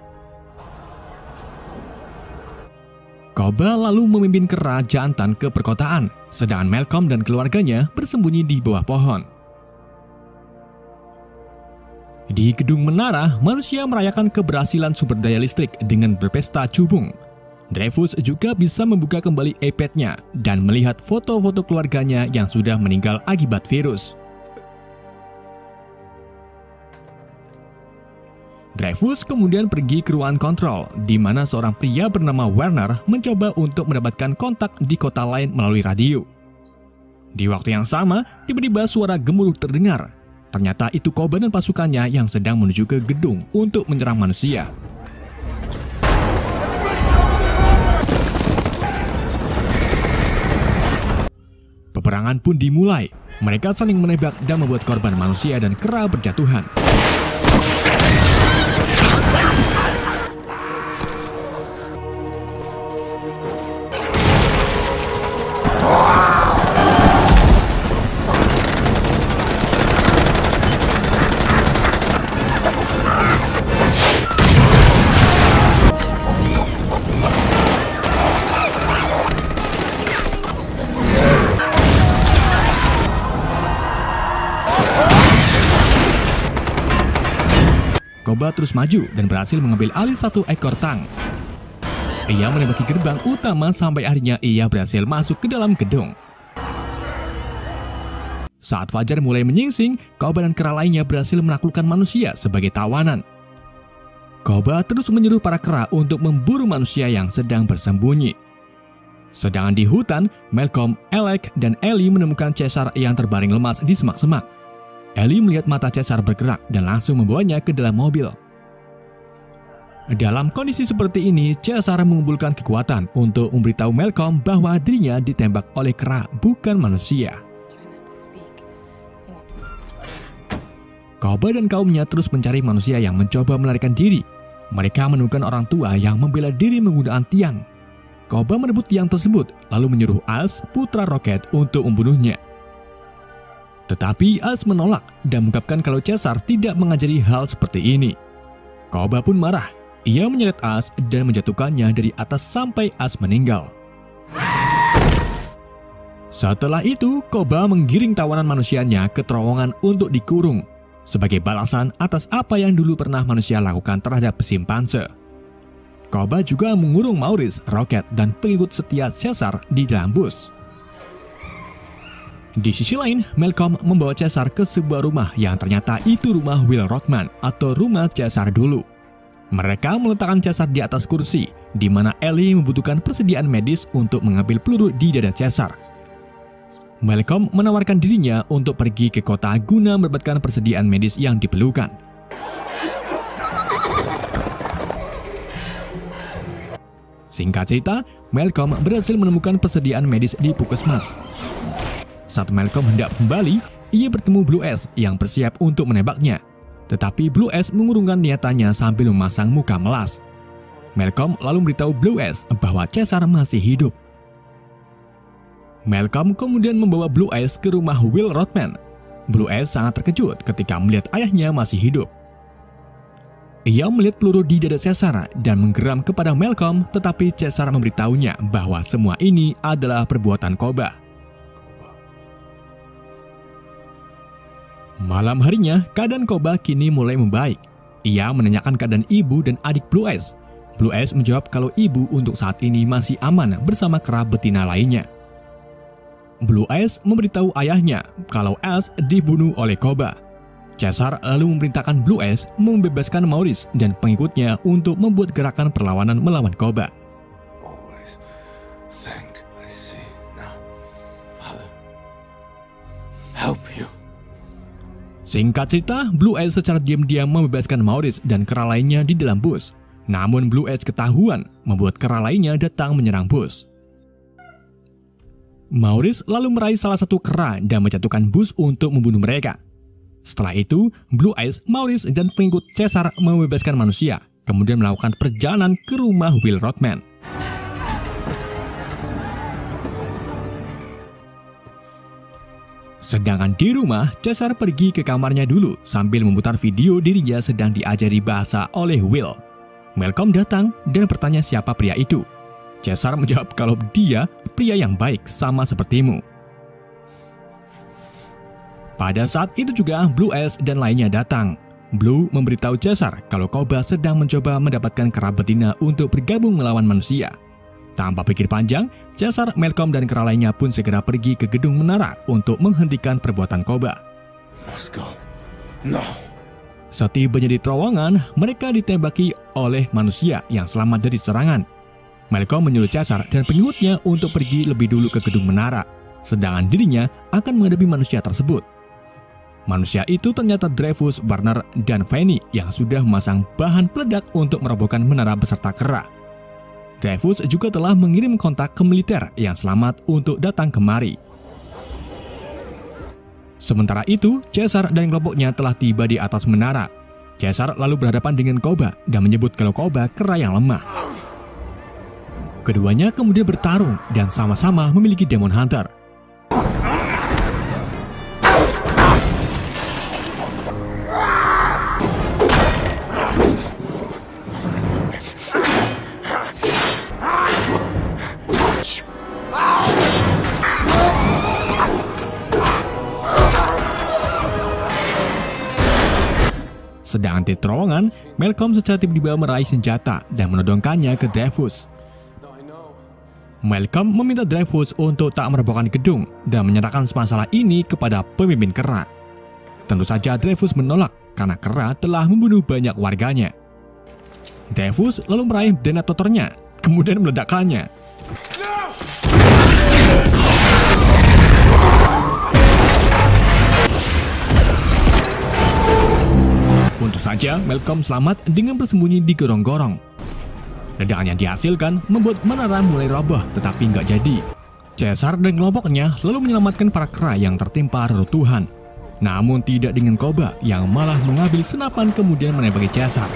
Koba lalu memimpin kera jantan ke perkotaan, sedangkan Malcolm dan keluarganya bersembunyi di bawah pohon. Di gedung menara, manusia merayakan keberhasilan sumber daya listrik dengan berpesta cubung. Dreyfus juga bisa membuka kembali iPad-nya dan melihat foto-foto keluarganya yang sudah meninggal akibat virus. Dreyfus kemudian pergi ke ruang kontrol, di mana seorang pria bernama Werner mencoba untuk mendapatkan kontak di kota lain melalui radio. Di waktu yang sama, tiba-tiba suara gemuruh terdengar. Ternyata itu Koba dan pasukannya yang sedang menuju ke gedung untuk menyerang manusia. Peperangan pun dimulai. Mereka saling menembak dan membuat korban manusia dan kera berjatuhan. Koba terus maju dan berhasil mengambil alih satu ekor tang. Ia menembaki gerbang utama sampai akhirnya ia berhasil masuk ke dalam gedung. Saat fajar mulai menyingsing, Koba dan kera lainnya berhasil menaklukkan manusia sebagai tawanan. Koba terus menyuruh para kera untuk memburu manusia yang sedang bersembunyi. Sedangkan di hutan, Malcolm, Alec, dan Ellie menemukan Caesar yang terbaring lemas di semak-semak. Ellie melihat mata Caesar bergerak dan langsung membawanya ke dalam mobil. Dalam kondisi seperti ini, Caesar mengumpulkan kekuatan untuk memberitahu Malcolm bahwa dirinya ditembak oleh kera bukan manusia. Koba dan kaumnya terus mencari manusia yang mencoba melarikan diri. Mereka menemukan orang tua yang membela diri menggunakan tiang. Koba merebut tiang tersebut, lalu menyuruh Als, putra Roket, untuk membunuhnya. Tetapi Als menolak dan mengungkapkan kalau Caesar tidak mengajari hal seperti ini. Koba pun marah. Ia menyeret Als dan menjatuhkannya dari atas sampai Als meninggal. Setelah itu, Koba menggiring tawanan manusianya ke terowongan untuk dikurung sebagai balasan atas apa yang dulu pernah manusia lakukan terhadap simpanse. Koba juga mengurung Maurice, Roket, dan pengikut setia Caesar di dalam bus. Di sisi lain, Malcolm membawa Caesar ke sebuah rumah yang ternyata itu rumah Will Rodman atau rumah Caesar dulu. Mereka meletakkan Caesar di atas kursi, di mana Ellie membutuhkan persediaan medis untuk mengambil peluru di dada Caesar. Malcolm menawarkan dirinya untuk pergi ke kota guna mendapatkan persediaan medis yang diperlukan. Singkat cerita, Malcolm berhasil menemukan persediaan medis di puskesmas. Saat Malcolm hendak kembali, ia bertemu Blue S yang bersiap untuk menembaknya. Tetapi Blue S mengurungkan niatannya sambil memasang muka melas. Malcolm lalu memberitahu Blue S bahwa Caesar masih hidup. Malcolm kemudian membawa Blue S ke rumah Will Rodman. Blue S sangat terkejut ketika melihat ayahnya masih hidup. Ia melihat peluru di dada Caesar dan menggeram kepada Malcolm, tetapi Caesar memberitahunya bahwa semua ini adalah perbuatan Koba. Malam harinya, keadaan Koba kini mulai membaik. Ia menanyakan keadaan ibu dan adik Blue S. Blue S menjawab kalau ibu untuk saat ini masih aman bersama kera betina lainnya. Blue S memberitahu ayahnya kalau S dibunuh oleh Koba. Caesar lalu memerintahkan Blue S membebaskan Maurice dan pengikutnya untuk membuat gerakan perlawanan melawan Koba. Singkat cerita, Blue S secara diam-diam membebaskan Maurice dan kera lainnya di dalam bus. Namun Blue S ketahuan membuat kera lainnya datang menyerang bus. Maurice lalu meraih salah satu kera dan menjatuhkan bus untuk membunuh mereka. Setelah itu, Blue Eyes, Maurice, dan pengikut Caesar membebaskan manusia, kemudian melakukan perjalanan ke rumah Will Rodman. Sedangkan di rumah, Caesar pergi ke kamarnya dulu sambil memutar video dirinya sedang diajari bahasa oleh Will. Malcolm datang dan bertanya siapa pria itu. Caesar menjawab kalau dia pria yang baik sama sepertimu. Pada saat itu juga Blue Eyes dan lainnya datang. Blue memberitahu Caesar kalau Koba sedang mencoba mendapatkan kera betina untuk bergabung melawan manusia. Tanpa pikir panjang, Caesar, Malcolm, dan kera lainnya pun segera pergi ke gedung menara untuk menghentikan perbuatan Koba. No. Setibanya di terowongan, mereka ditembaki oleh manusia yang selamat dari serangan. Malcolm menyuruh Caesar dan pengikutnya untuk pergi lebih dulu ke gedung menara, sedangkan dirinya akan menghadapi manusia tersebut. Manusia itu ternyata Dreyfus, Warner, dan Fanny yang sudah memasang bahan peledak untuk merobohkan menara beserta kera. Dreyfus juga telah mengirim kontak ke militer yang selamat untuk datang kemari. Sementara itu, Caesar dan kelompoknya telah tiba di atas menara. Caesar lalu berhadapan dengan Koba dan menyebut kalau Koba kera yang lemah. Keduanya kemudian bertarung dan sama-sama memiliki Demon Hunter. Sedangkan di terowongan, Malcolm secara tiba-tiba meraih senjata dan menodongkannya ke Dreyfus. Malcolm meminta Dreyfus untuk tak merobohkan gedung dan menyerahkan masalah ini kepada pemimpin kera. Tentu saja Dreyfus menolak karena kera telah membunuh banyak warganya. Dreyfus lalu meraih detonatornya, kemudian meledakkannya. Tentu saja, Malcolm selamat dengan bersembunyi di gorong-gorong. Ledakan yang dihasilkan membuat menara mulai roboh, tetapi nggak jadi. Caesar dan kelompoknya lalu menyelamatkan para kera yang tertimpa reruntuhan. Namun tidak dengan Koba yang malah mengambil senapan kemudian menembaki Caesar.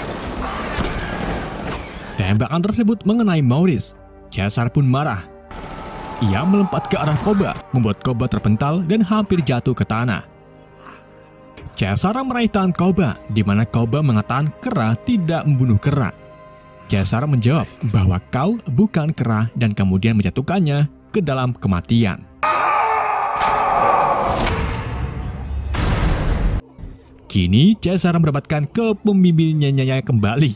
Tembakan tersebut mengenai Maurice. Caesar pun marah. Ia melompat ke arah Koba, membuat Koba terpental dan hampir jatuh ke tanah. Caesar meraih tangan Koba, di mana Koba mengatakan kera tidak membunuh kera. Caesar menjawab bahwa kau bukan kera dan kemudian menjatuhkannya ke dalam kematian. Kini Caesar mendapatkan kepemimpinannya kembali.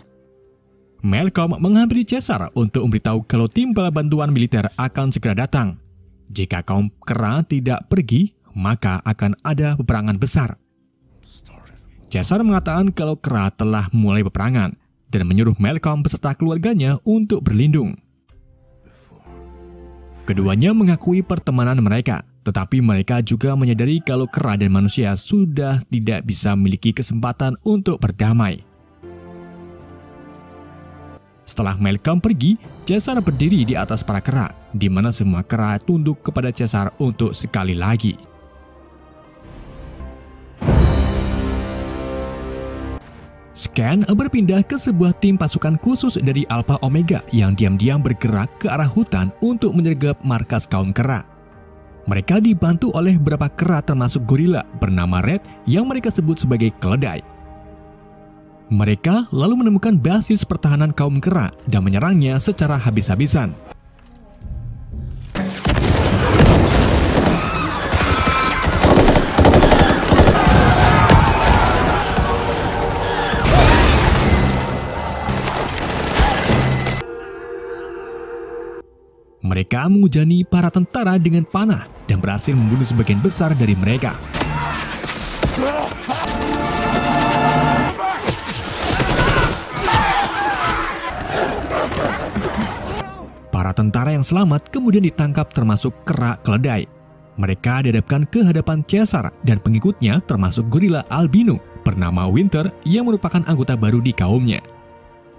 Malcolm menghampiri Caesar untuk memberitahu kalau timbal bantuan militer akan segera datang. Jika kaum kera tidak pergi, maka akan ada peperangan besar. Caesar mengatakan kalau kera telah mulai peperangan dan menyuruh Malcolm beserta keluarganya untuk berlindung. Keduanya mengakui pertemanan mereka, tetapi mereka juga menyadari kalau kera dan manusia sudah tidak bisa memiliki kesempatan untuk berdamai. Setelah Malcolm pergi, Caesar berdiri di atas para kera, di mana semua kera tunduk kepada Caesar untuk sekali lagi. Scan berpindah ke sebuah tim pasukan khusus dari Alpha Omega yang diam-diam bergerak ke arah hutan untuk menyergap markas kaum kera. Mereka dibantu oleh beberapa kera termasuk gorila bernama Red yang mereka sebut sebagai keledai. Mereka lalu menemukan basis pertahanan kaum kera dan menyerangnya secara habis-habisan. Mereka menghujani para tentara dengan panah dan berhasil membunuh sebagian besar dari mereka. Para tentara yang selamat kemudian ditangkap termasuk kera keledai. Mereka dihadapkan ke hadapan Caesar dan pengikutnya termasuk gorila albino bernama Winter yang merupakan anggota baru di kaumnya.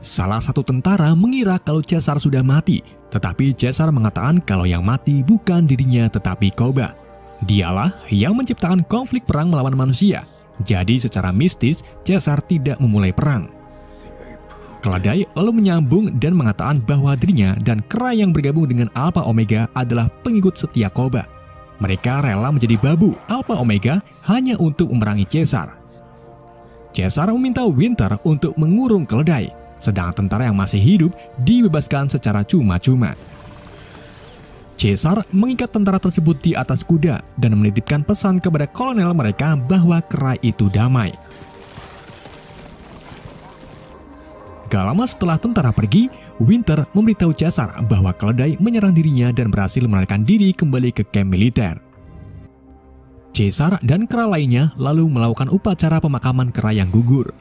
Salah satu tentara mengira kalau Caesar sudah mati, tetapi Caesar mengatakan kalau yang mati bukan dirinya tetapi Koba. Dialah yang menciptakan konflik perang melawan manusia, jadi secara mistis Caesar tidak memulai perang. Keledai lalu menyambung dan mengatakan bahwa dirinya dan kera yang bergabung dengan Alpha Omega adalah pengikut setia Koba. Mereka rela menjadi babu Alpha Omega hanya untuk memerangi Caesar. Caesar meminta Winter untuk mengurung keledai, sedang tentara yang masih hidup dibebaskan secara cuma-cuma. Caesar mengikat tentara tersebut di atas kuda dan menitipkan pesan kepada kolonel mereka bahwa kera itu damai. Gak lama setelah tentara pergi, Winter memberitahu Caesar bahwa keledai menyerang dirinya dan berhasil melarikan diri kembali ke kamp militer. Caesar dan kera lainnya lalu melakukan upacara pemakaman kera yang gugur.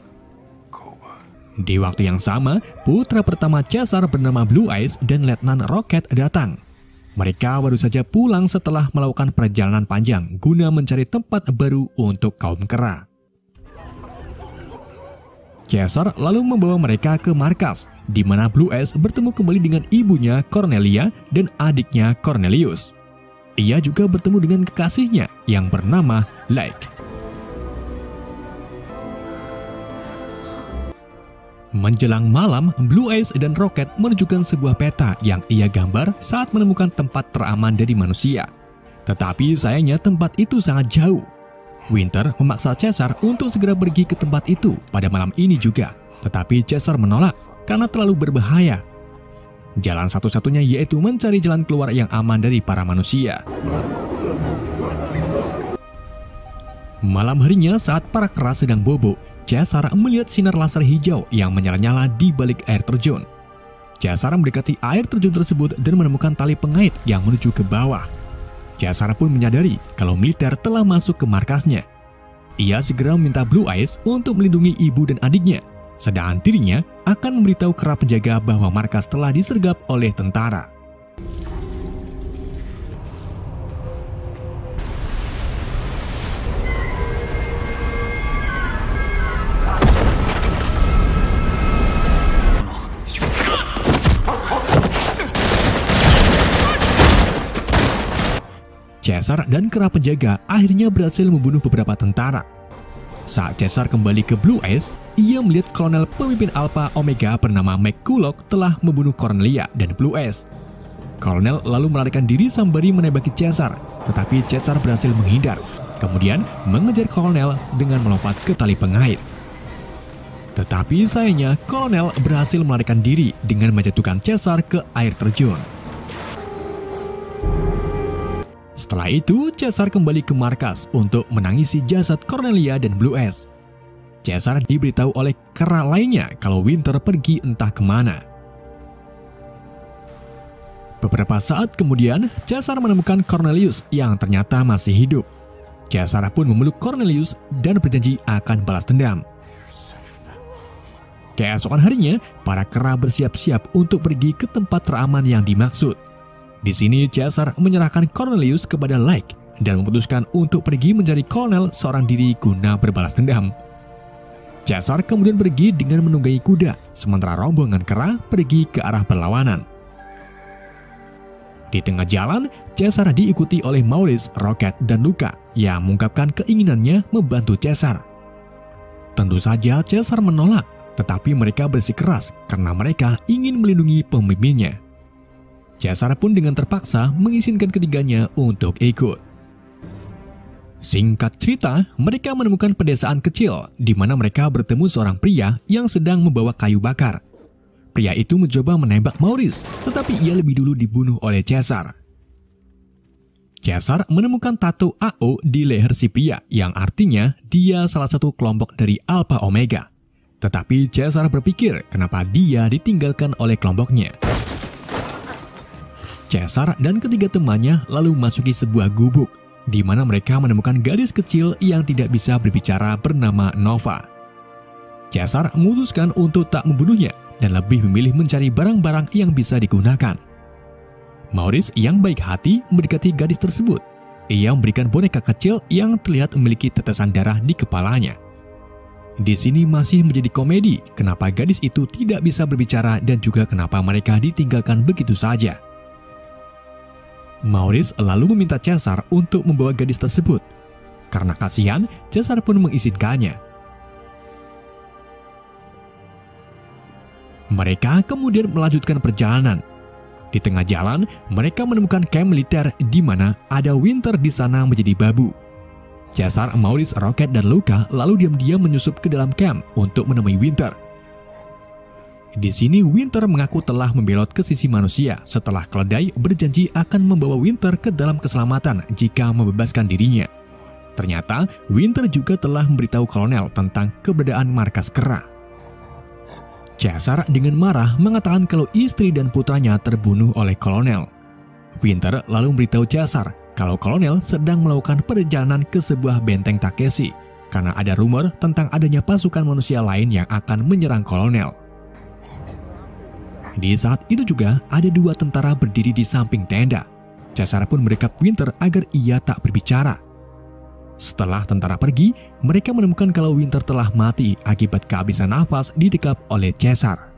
Di waktu yang sama, putra pertama Caesar bernama Blue Eyes dan Letnan Rocket datang. Mereka baru saja pulang setelah melakukan perjalanan panjang guna mencari tempat baru untuk kaum kera. Caesar lalu membawa mereka ke markas, di mana Blue Eyes bertemu kembali dengan ibunya Cornelia dan adiknya Cornelius. Ia juga bertemu dengan kekasihnya yang bernama Lake. Menjelang malam, Blue Eyes dan Rocket menunjukkan sebuah peta yang ia gambar saat menemukan tempat teraman dari manusia. Tetapi sayangnya tempat itu sangat jauh. Winter memaksa Caesar untuk segera pergi ke tempat itu pada malam ini juga, tetapi Caesar menolak karena terlalu berbahaya. Jalan satu-satunya yaitu mencari jalan keluar yang aman dari para manusia. Malam harinya saat para kera sedang bobo, Caesar melihat sinar laser hijau yang menyala-nyala di balik air terjun. Caesar mendekati air terjun tersebut dan menemukan tali pengait yang menuju ke bawah. Caesar pun menyadari kalau militer telah masuk ke markasnya. Ia segera meminta Blue Eyes untuk melindungi ibu dan adiknya, sedangkan dirinya akan memberitahu kera penjaga bahwa markas telah disergap oleh tentara. Caesar dan kera penjaga akhirnya berhasil membunuh beberapa tentara. Saat Caesar kembali ke Blue Eyes, ia melihat kolonel pemimpin Alpha Omega bernama McCulloch telah membunuh Cornelia dan Blue Eyes. Kolonel lalu melarikan diri sembari menembaki Caesar, tetapi Caesar berhasil menghindar, kemudian mengejar kolonel dengan melompat ke tali pengait. Tetapi sayangnya kolonel berhasil melarikan diri dengan menjatuhkan Caesar ke air terjun. Setelah itu, Caesar kembali ke markas untuk menangisi jasad Cornelia dan Blue Eyes. Caesar diberitahu oleh kera lainnya kalau Winter pergi entah kemana. Beberapa saat kemudian, Caesar menemukan Cornelius yang ternyata masih hidup. Caesar pun memeluk Cornelius dan berjanji akan balas dendam. Keesokan harinya, para kera bersiap-siap untuk pergi ke tempat teraman yang dimaksud. Di sini Caesar menyerahkan Cornelius kepada Lake dan memutuskan untuk pergi mencari kolonel seorang diri guna berbalas dendam. Caesar kemudian pergi dengan menunggangi kuda, sementara rombongan kera pergi ke arah berlawanan. Di tengah jalan, Caesar diikuti oleh Maurice, Rocket, dan Luka yang mengungkapkan keinginannya membantu Caesar. Tentu saja Caesar menolak, tetapi mereka bersikeras karena mereka ingin melindungi pemimpinnya. Caesar pun dengan terpaksa mengizinkan ketiganya untuk ikut. Singkat cerita, mereka menemukan pedesaan kecil di mana mereka bertemu seorang pria yang sedang membawa kayu bakar. Pria itu mencoba menembak Maurice, tetapi ia lebih dulu dibunuh oleh Caesar. Caesar menemukan tato A O di leher si pria yang artinya dia salah satu kelompok dari Alpha Omega. Tetapi Caesar berpikir kenapa dia ditinggalkan oleh kelompoknya. Caesar dan ketiga temannya lalu masuki sebuah gubuk, di mana mereka menemukan gadis kecil yang tidak bisa berbicara bernama Nova. Caesar memutuskan untuk tak membunuhnya dan lebih memilih mencari barang-barang yang bisa digunakan. Maurice yang baik hati mendekati gadis tersebut. Ia memberikan boneka kecil yang terlihat memiliki tetesan darah di kepalanya. Di sini masih menjadi komedi, kenapa gadis itu tidak bisa berbicara dan juga kenapa mereka ditinggalkan begitu saja. Maurice lalu meminta Caesar untuk membawa gadis tersebut. Karena kasihan, Caesar pun mengizinkannya. Mereka kemudian melanjutkan perjalanan. Di tengah jalan, mereka menemukan kamp militer di mana ada Winter di sana menjadi babu. Caesar, Maurice, Rocket, dan Luka lalu diam-diam menyusup ke dalam kamp untuk menemui Winter. Di sini Winter mengaku telah membelot ke sisi manusia setelah keledai berjanji akan membawa Winter ke dalam keselamatan jika membebaskan dirinya. Ternyata Winter juga telah memberitahu kolonel tentang keberadaan markas kera. Caesar dengan marah mengatakan kalau istri dan putranya terbunuh oleh kolonel. Winter lalu memberitahu Caesar kalau kolonel sedang melakukan perjalanan ke sebuah benteng Takeshi karena ada rumor tentang adanya pasukan manusia lain yang akan menyerang kolonel. Di saat itu juga ada dua tentara berdiri di samping tenda. Caesar pun merekap Winter agar ia tak berbicara. Setelah tentara pergi, mereka menemukan kalau Winter telah mati akibat kehabisan nafas didekap oleh Caesar.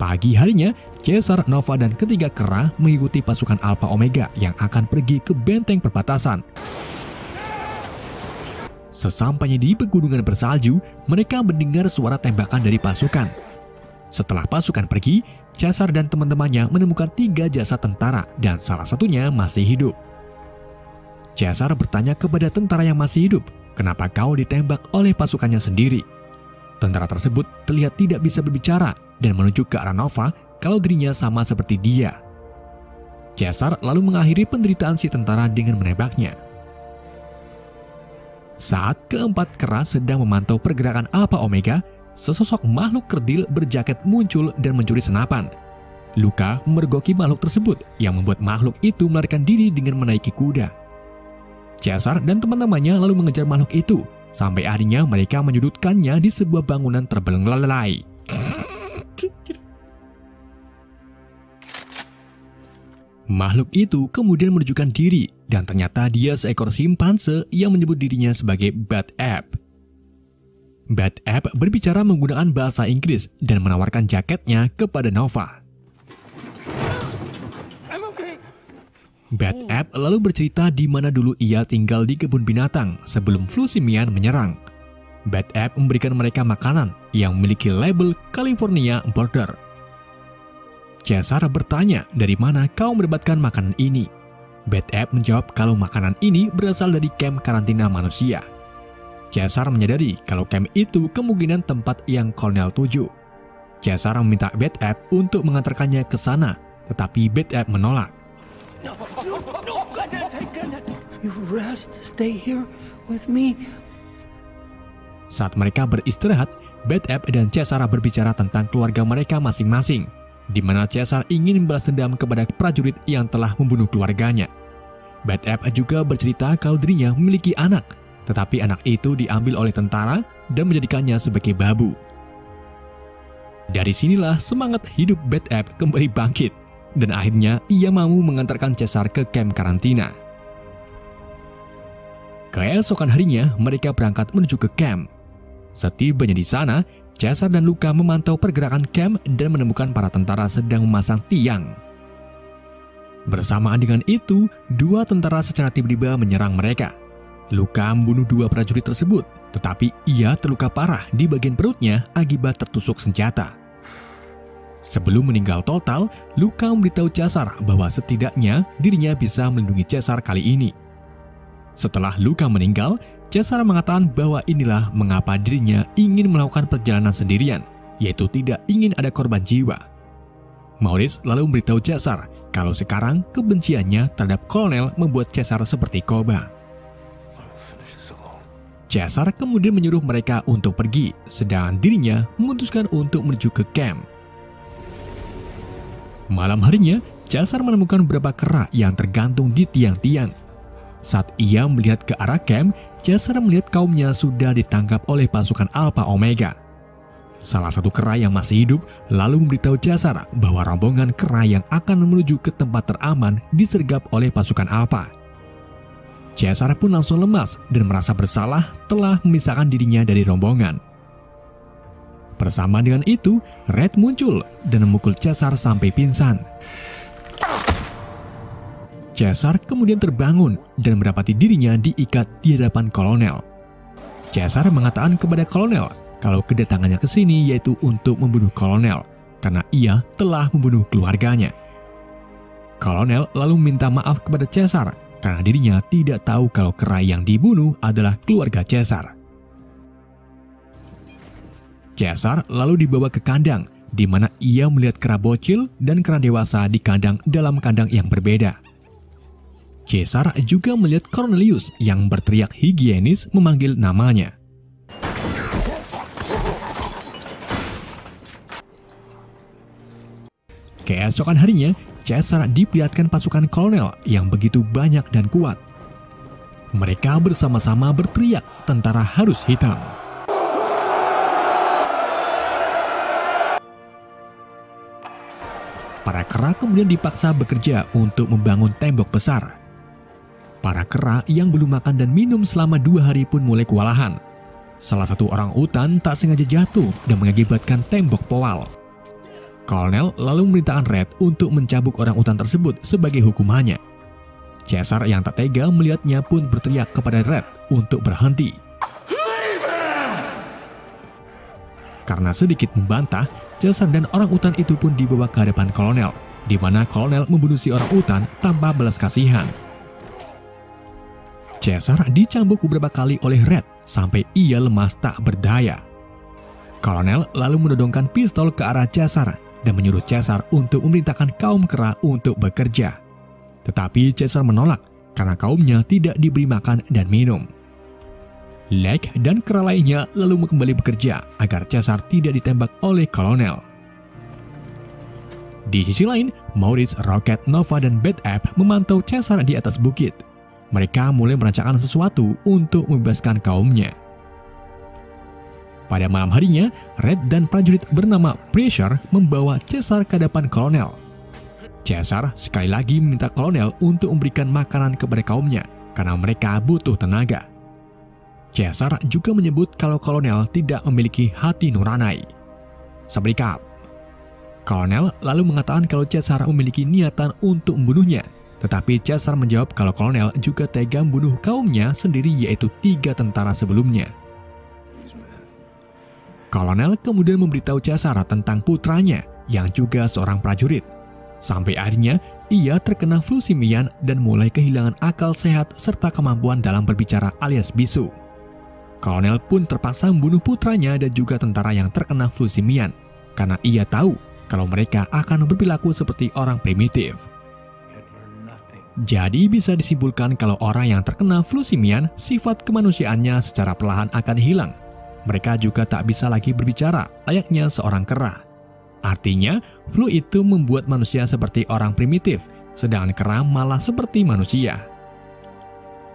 Pagi harinya, Caesar, Nova, dan ketiga kera mengikuti pasukan Alpha Omega yang akan pergi ke benteng perbatasan. Sesampainya di pegunungan bersalju, mereka mendengar suara tembakan dari pasukan. Setelah pasukan pergi, Caesar dan teman-temannya menemukan tiga jasad tentara dan salah satunya masih hidup. Caesar bertanya kepada tentara yang masih hidup, kenapa kau ditembak oleh pasukannya sendiri? Tentara tersebut terlihat tidak bisa berbicara dan menunjuk ke arah Nova kalau dirinya sama seperti dia. Caesar lalu mengakhiri penderitaan si tentara dengan menembaknya. Saat keempat kera sedang memantau pergerakan Alpha Omega, sesosok makhluk kerdil berjaket muncul dan mencuri senapan. Luka mergoki makhluk tersebut yang membuat makhluk itu melarikan diri dengan menaiki kuda. Caesar dan teman-temannya lalu mengejar makhluk itu, sampai akhirnya mereka menyudutkannya di sebuah bangunan terbelenggu-lalai. Makhluk itu kemudian menunjukkan diri, dan ternyata dia seekor simpanse yang menyebut dirinya sebagai Bad Ape. Bad Ape berbicara menggunakan bahasa Inggris dan menawarkan jaketnya kepada Nova. Bad Ape lalu bercerita di mana dulu ia tinggal di kebun binatang sebelum flu simian menyerang. Bad Ape memberikan mereka makanan yang memiliki label California Border. Caesar bertanya dari mana kau mendapatkan makanan ini. Bad Ape menjawab kalau makanan ini berasal dari kamp karantina manusia. Caesar menyadari kalau kamp itu kemungkinan tempat yang kolonel tuju. Caesar meminta Bad Ape untuk mengantarkannya ke sana, tetapi Bad Ape menolak. No, no, no, you rest, stay here with me. Saat mereka beristirahat, Bad Ape dan Caesar berbicara tentang keluarga mereka masing-masing, di mana Caesar ingin membalas dendam kepada prajurit yang telah membunuh keluarganya. Bad Ape juga bercerita kalau dirinya memiliki anak, tetapi anak itu diambil oleh tentara dan menjadikannya sebagai babu. Dari sinilah semangat hidup Bad Ape kembali bangkit. Dan akhirnya ia mau mengantarkan Caesar ke kamp karantina. Keesokan harinya mereka berangkat menuju ke kamp. Setibanya di sana, Caesar dan Luka memantau pergerakan kamp dan menemukan para tentara sedang memasang tiang. Bersamaan dengan itu, dua tentara secara tiba-tiba menyerang mereka. Luka membunuh dua prajurit tersebut, tetapi ia terluka parah di bagian perutnya akibat tertusuk senjata. Sebelum meninggal total, Luka memberitahu Caesar bahwa setidaknya dirinya bisa melindungi Caesar kali ini. Setelah Luka meninggal, Caesar mengatakan bahwa inilah mengapa dirinya ingin melakukan perjalanan sendirian, yaitu tidak ingin ada korban jiwa. Maurice lalu memberitahu Caesar kalau sekarang kebenciannya terhadap kolonel membuat Caesar seperti koba. Caesar kemudian menyuruh mereka untuk pergi, sedangkan dirinya memutuskan untuk menuju ke camp. Malam harinya, Caesar menemukan beberapa kera yang tergantung di tiang-tiang. Saat ia melihat ke arah camp, Caesar melihat kaumnya sudah ditangkap oleh pasukan Alpha Omega. Salah satu kera yang masih hidup lalu memberitahu Caesar bahwa rombongan kera yang akan menuju ke tempat teraman disergap oleh pasukan Alpha. Caesar pun langsung lemas dan merasa bersalah telah memisahkan dirinya dari rombongan. Bersama dengan itu, Red muncul dan memukul Caesar sampai pingsan. Caesar kemudian terbangun dan mendapati dirinya diikat di hadapan kolonel. Caesar mengatakan kepada kolonel kalau kedatangannya ke sini yaitu untuk membunuh kolonel, karena ia telah membunuh keluarganya. Kolonel lalu minta maaf kepada Caesar karena dirinya tidak tahu kalau Kerai yang dibunuh adalah keluarga Caesar. Caesar lalu dibawa ke kandang, di mana ia melihat kera bocil dan kera dewasa di kandang dalam kandang yang berbeda. Caesar juga melihat Cornelius yang berteriak higienis memanggil namanya. Keesokan harinya, Caesar diperlihatkan pasukan kolonel yang begitu banyak dan kuat. Mereka bersama-sama berteriak tentara harus hitam. Para kera kemudian dipaksa bekerja untuk membangun tembok besar. Para kera yang belum makan dan minum selama dua hari pun mulai kewalahan. Salah satu orang utan tak sengaja jatuh dan mengakibatkan tembok poal. Kolonel lalu memerintahkan Red untuk mencabuk orang utan tersebut sebagai hukumannya. Caesar yang tak tega melihatnya pun berteriak kepada Red untuk berhenti. Karena sedikit membantah, Caesar dan orang utan itu pun dibawa ke hadapan kolonel, di mana kolonel membunuh si orang utan tanpa belas kasihan. Caesar dicambuk beberapa kali oleh Red sampai ia lemas tak berdaya. Kolonel lalu menodongkan pistol ke arah Caesar dan menyuruh Caesar untuk memerintahkan kaum kera untuk bekerja. Tetapi Caesar menolak karena kaumnya tidak diberi makan dan minum. Lek dan kera lainnya lalu kembali bekerja agar Caesar tidak ditembak oleh kolonel. Di sisi lain, Maurice, Rocket, Nova, dan Bad App memantau Caesar di atas bukit. Mereka mulai merancangkan sesuatu untuk membebaskan kaumnya. Pada malam harinya, Red dan prajurit bernama Pressure membawa Caesar ke hadapan kolonel. Caesar sekali lagi meminta kolonel untuk memberikan makanan kepada kaumnya karena mereka butuh tenaga. Caesar juga menyebut kalau kolonel tidak memiliki hati nurani. Seberikap, kolonel lalu mengatakan kalau Caesar memiliki niatan untuk membunuhnya. Tetapi Caesar menjawab kalau kolonel juga tega membunuh kaumnya sendiri yaitu tiga tentara sebelumnya. Kolonel kemudian memberitahu Caesar tentang putranya yang juga seorang prajurit. Sampai akhirnya ia terkena flu simian dan mulai kehilangan akal sehat serta kemampuan dalam berbicara alias bisu. Kolonel pun terpaksa membunuh putranya dan juga tentara yang terkena flu simian karena ia tahu kalau mereka akan berperilaku seperti orang primitif. Jadi bisa disimpulkan kalau orang yang terkena flu simian, sifat kemanusiaannya secara perlahan akan hilang. Mereka juga tak bisa lagi berbicara layaknya seorang kera. Artinya, flu itu membuat manusia seperti orang primitif, sedangkan kera malah seperti manusia.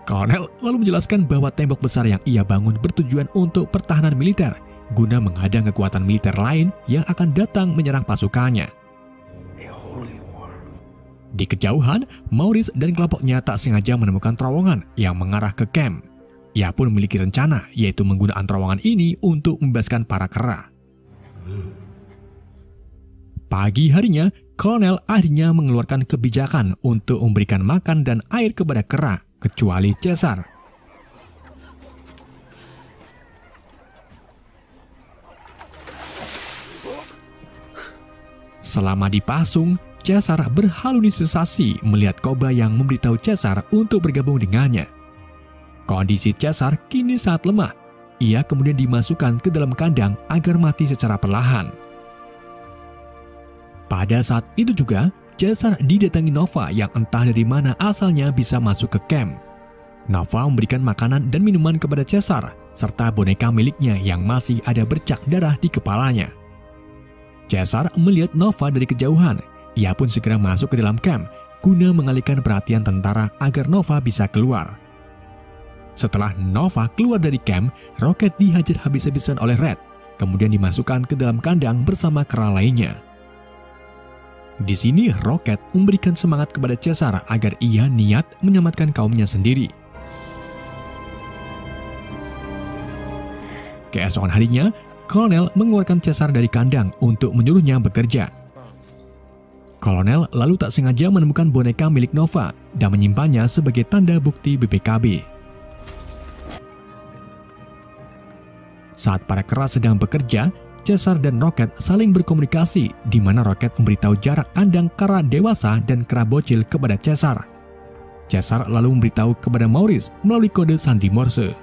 Kolonel lalu menjelaskan bahwa tembok besar yang ia bangun bertujuan untuk pertahanan militer, guna menghadang kekuatan militer lain yang akan datang menyerang pasukannya. Di kejauhan, Maurice dan kelompoknya tak sengaja menemukan terowongan yang mengarah ke camp. Ia pun memiliki rencana, yaitu menggunakan terowongan ini untuk membebaskan para kera. Pagi harinya, kolonel akhirnya mengeluarkan kebijakan untuk memberikan makan dan air kepada kera, kecuali Caesar. Selama dipasung, Caesar berhalusinasi melihat Koba yang memberitahu Caesar untuk bergabung dengannya. Kondisi Caesar kini sangat lemah. Ia kemudian dimasukkan ke dalam kandang agar mati secara perlahan. Pada saat itu juga, Caesar didatangi Nova yang entah dari mana asalnya bisa masuk ke camp. Nova memberikan makanan dan minuman kepada Caesar, serta boneka miliknya yang masih ada bercak darah di kepalanya. Caesar melihat Nova dari kejauhan. Ia pun segera masuk ke dalam camp guna mengalihkan perhatian tentara agar Nova bisa keluar. Setelah Nova keluar dari camp, Rocket dihajar habis-habisan oleh Red, kemudian dimasukkan ke dalam kandang bersama kera lainnya. Di sini Rocket memberikan semangat kepada Caesar agar ia niat menyelamatkan kaumnya sendiri. Keesokan harinya, Kolonel mengeluarkan Caesar dari kandang untuk menyuruhnya bekerja. Kolonel lalu tak sengaja menemukan boneka milik Nova dan menyimpannya sebagai tanda bukti B P K B. Saat para kera sedang bekerja, Caesar dan Roket saling berkomunikasi, di mana Roket memberitahu jarak kandang kera dewasa dan kera bocil kepada Caesar. Caesar lalu memberitahu kepada Maurice melalui kode sandi Morse.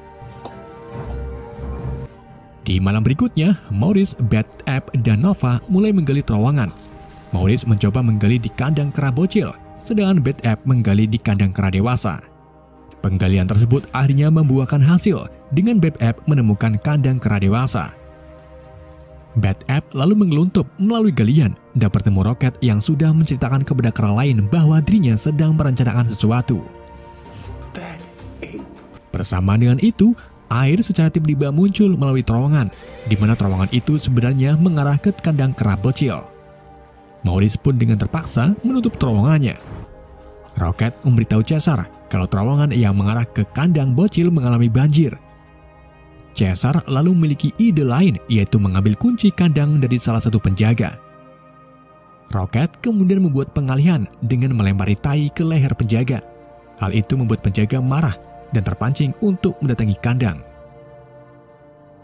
Di malam berikutnya, Maurice, Bad App, dan Nova mulai menggali terowongan. Maurice mencoba menggali di kandang kera bocil, sedangkan Bad App menggali di kandang kera dewasa. Penggalian tersebut akhirnya membuahkan hasil dengan Bad App menemukan kandang kera dewasa. Bad App lalu menggeluntup melalui galian dan bertemu Roket yang sudah menceritakan kepada kera lain bahwa dirinya sedang merencanakan sesuatu. Bersama dengan itu, air secara tiba-tiba muncul melalui terowongan, di mana terowongan itu sebenarnya mengarah ke kandang kera bocil. Maurice pun dengan terpaksa menutup terowongannya. Roket memberitahu Caesar kalau terowongan yang mengarah ke kandang bocil mengalami banjir. Caesar lalu memiliki ide lain, yaitu mengambil kunci kandang dari salah satu penjaga. Roket kemudian membuat pengalihan dengan melempari tai ke leher penjaga. Hal itu membuat penjaga marah dan terpancing untuk mendatangi kandang.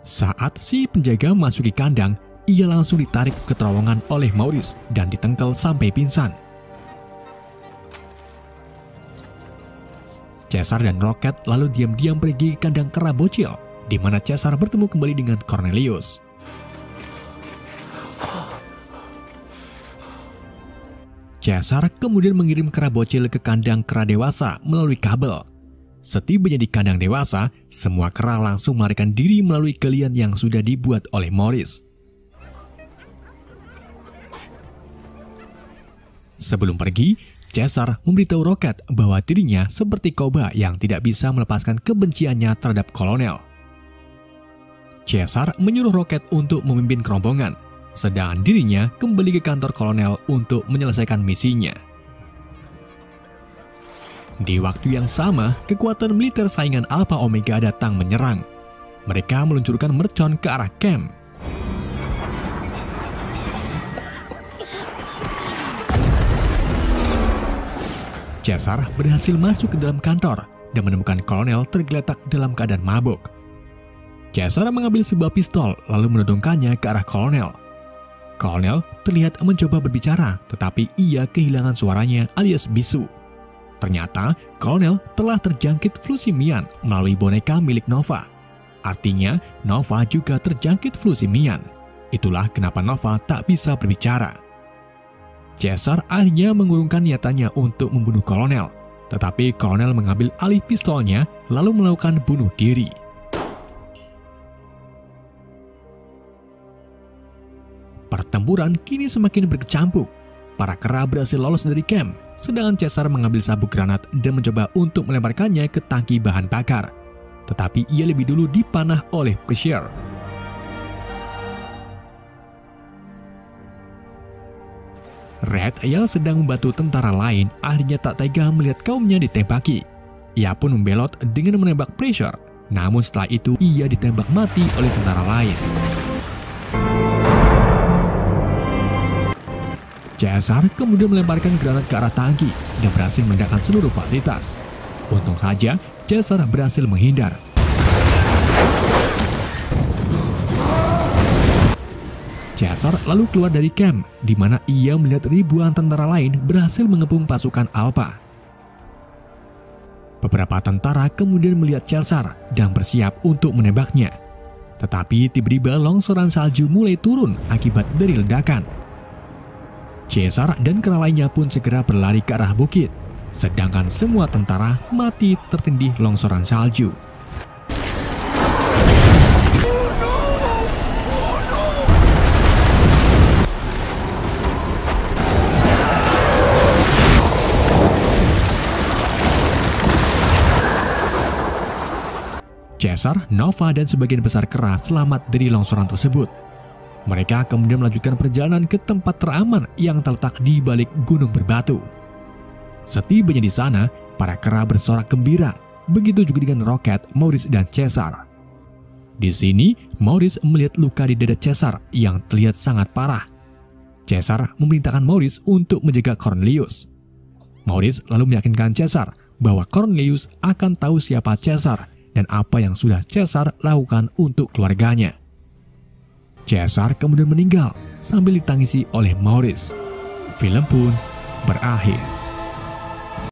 Saat si penjaga masuki kandang, ia langsung ditarik ke terowongan oleh Maurice dan ditengkel sampai pingsan. Caesar dan Roket lalu diam-diam pergi ke kandang kera bocil, di mana Caesar bertemu kembali dengan Cornelius. Caesar kemudian mengirim kera bocil ke kandang kera dewasa melalui kabel. Setibanya di kandang dewasa, semua kera langsung melarikan diri melalui galian yang sudah dibuat oleh Maurice. Sebelum pergi, Caesar memberitahu Roket bahwa dirinya seperti Koba yang tidak bisa melepaskan kebenciannya terhadap kolonel. Caesar menyuruh Roket untuk memimpin kerombongan, sedangkan dirinya kembali ke kantor kolonel untuk menyelesaikan misinya. Di waktu yang sama, kekuatan militer saingan Alpha Omega datang menyerang. Mereka meluncurkan mercon ke arah camp. Caesar berhasil masuk ke dalam kantor dan menemukan kolonel tergeletak dalam keadaan mabuk. Caesar mengambil sebuah pistol lalu menodongkannya ke arah kolonel. Kolonel terlihat mencoba berbicara, tetapi ia kehilangan suaranya alias bisu. Ternyata kolonel telah terjangkit flusimian melalui boneka milik Nova. Artinya Nova juga terjangkit flusimian. Itulah kenapa Nova tak bisa berbicara. Caesar akhirnya mengurungkan niatannya untuk membunuh kolonel, tetapi kolonel mengambil alih pistolnya lalu melakukan bunuh diri. Pertempuran kini semakin berkecamuk. Para kera berhasil lolos dari camp, sedangkan Caesar mengambil sabuk granat dan mencoba untuk melemparkannya ke tangki bahan bakar. Tetapi ia lebih dulu dipanah oleh Pressure. Red yang sedang membantu tentara lain akhirnya tak tega melihat kaumnya ditembaki. Ia pun membelot dengan menembak Pressure, namun setelah itu ia ditembak mati oleh tentara lain. Caesar kemudian melemparkan granat ke arah tangki dan berhasil meledakan seluruh fasilitas. Untung saja, Caesar berhasil menghindar. Caesar lalu keluar dari camp, di mana ia melihat ribuan tentara lain berhasil mengepung pasukan Alpha. Beberapa tentara kemudian melihat Caesar dan bersiap untuk menembaknya. Tetapi tiba-tiba longsoran salju mulai turun akibat dari ledakan. Caesar dan kera lainnya pun segera berlari ke arah bukit, sedangkan semua tentara mati tertindih longsoran salju. Caesar, Nova, dan sebagian besar kera selamat dari longsoran tersebut. Mereka kemudian melanjutkan perjalanan ke tempat teraman yang terletak di balik gunung berbatu. Setibanya di sana, para kera bersorak gembira. Begitu juga dengan Roket, Maurice, dan Caesar. Di sini, Maurice melihat luka di dada Caesar yang terlihat sangat parah. Caesar memerintahkan Maurice untuk menjaga Cornelius. Maurice lalu meyakinkan Caesar bahwa Cornelius akan tahu siapa Caesar dan apa yang sudah Caesar lakukan untuk keluarganya. Caesar kemudian meninggal sambil ditangisi oleh Maurice. Film pun berakhir.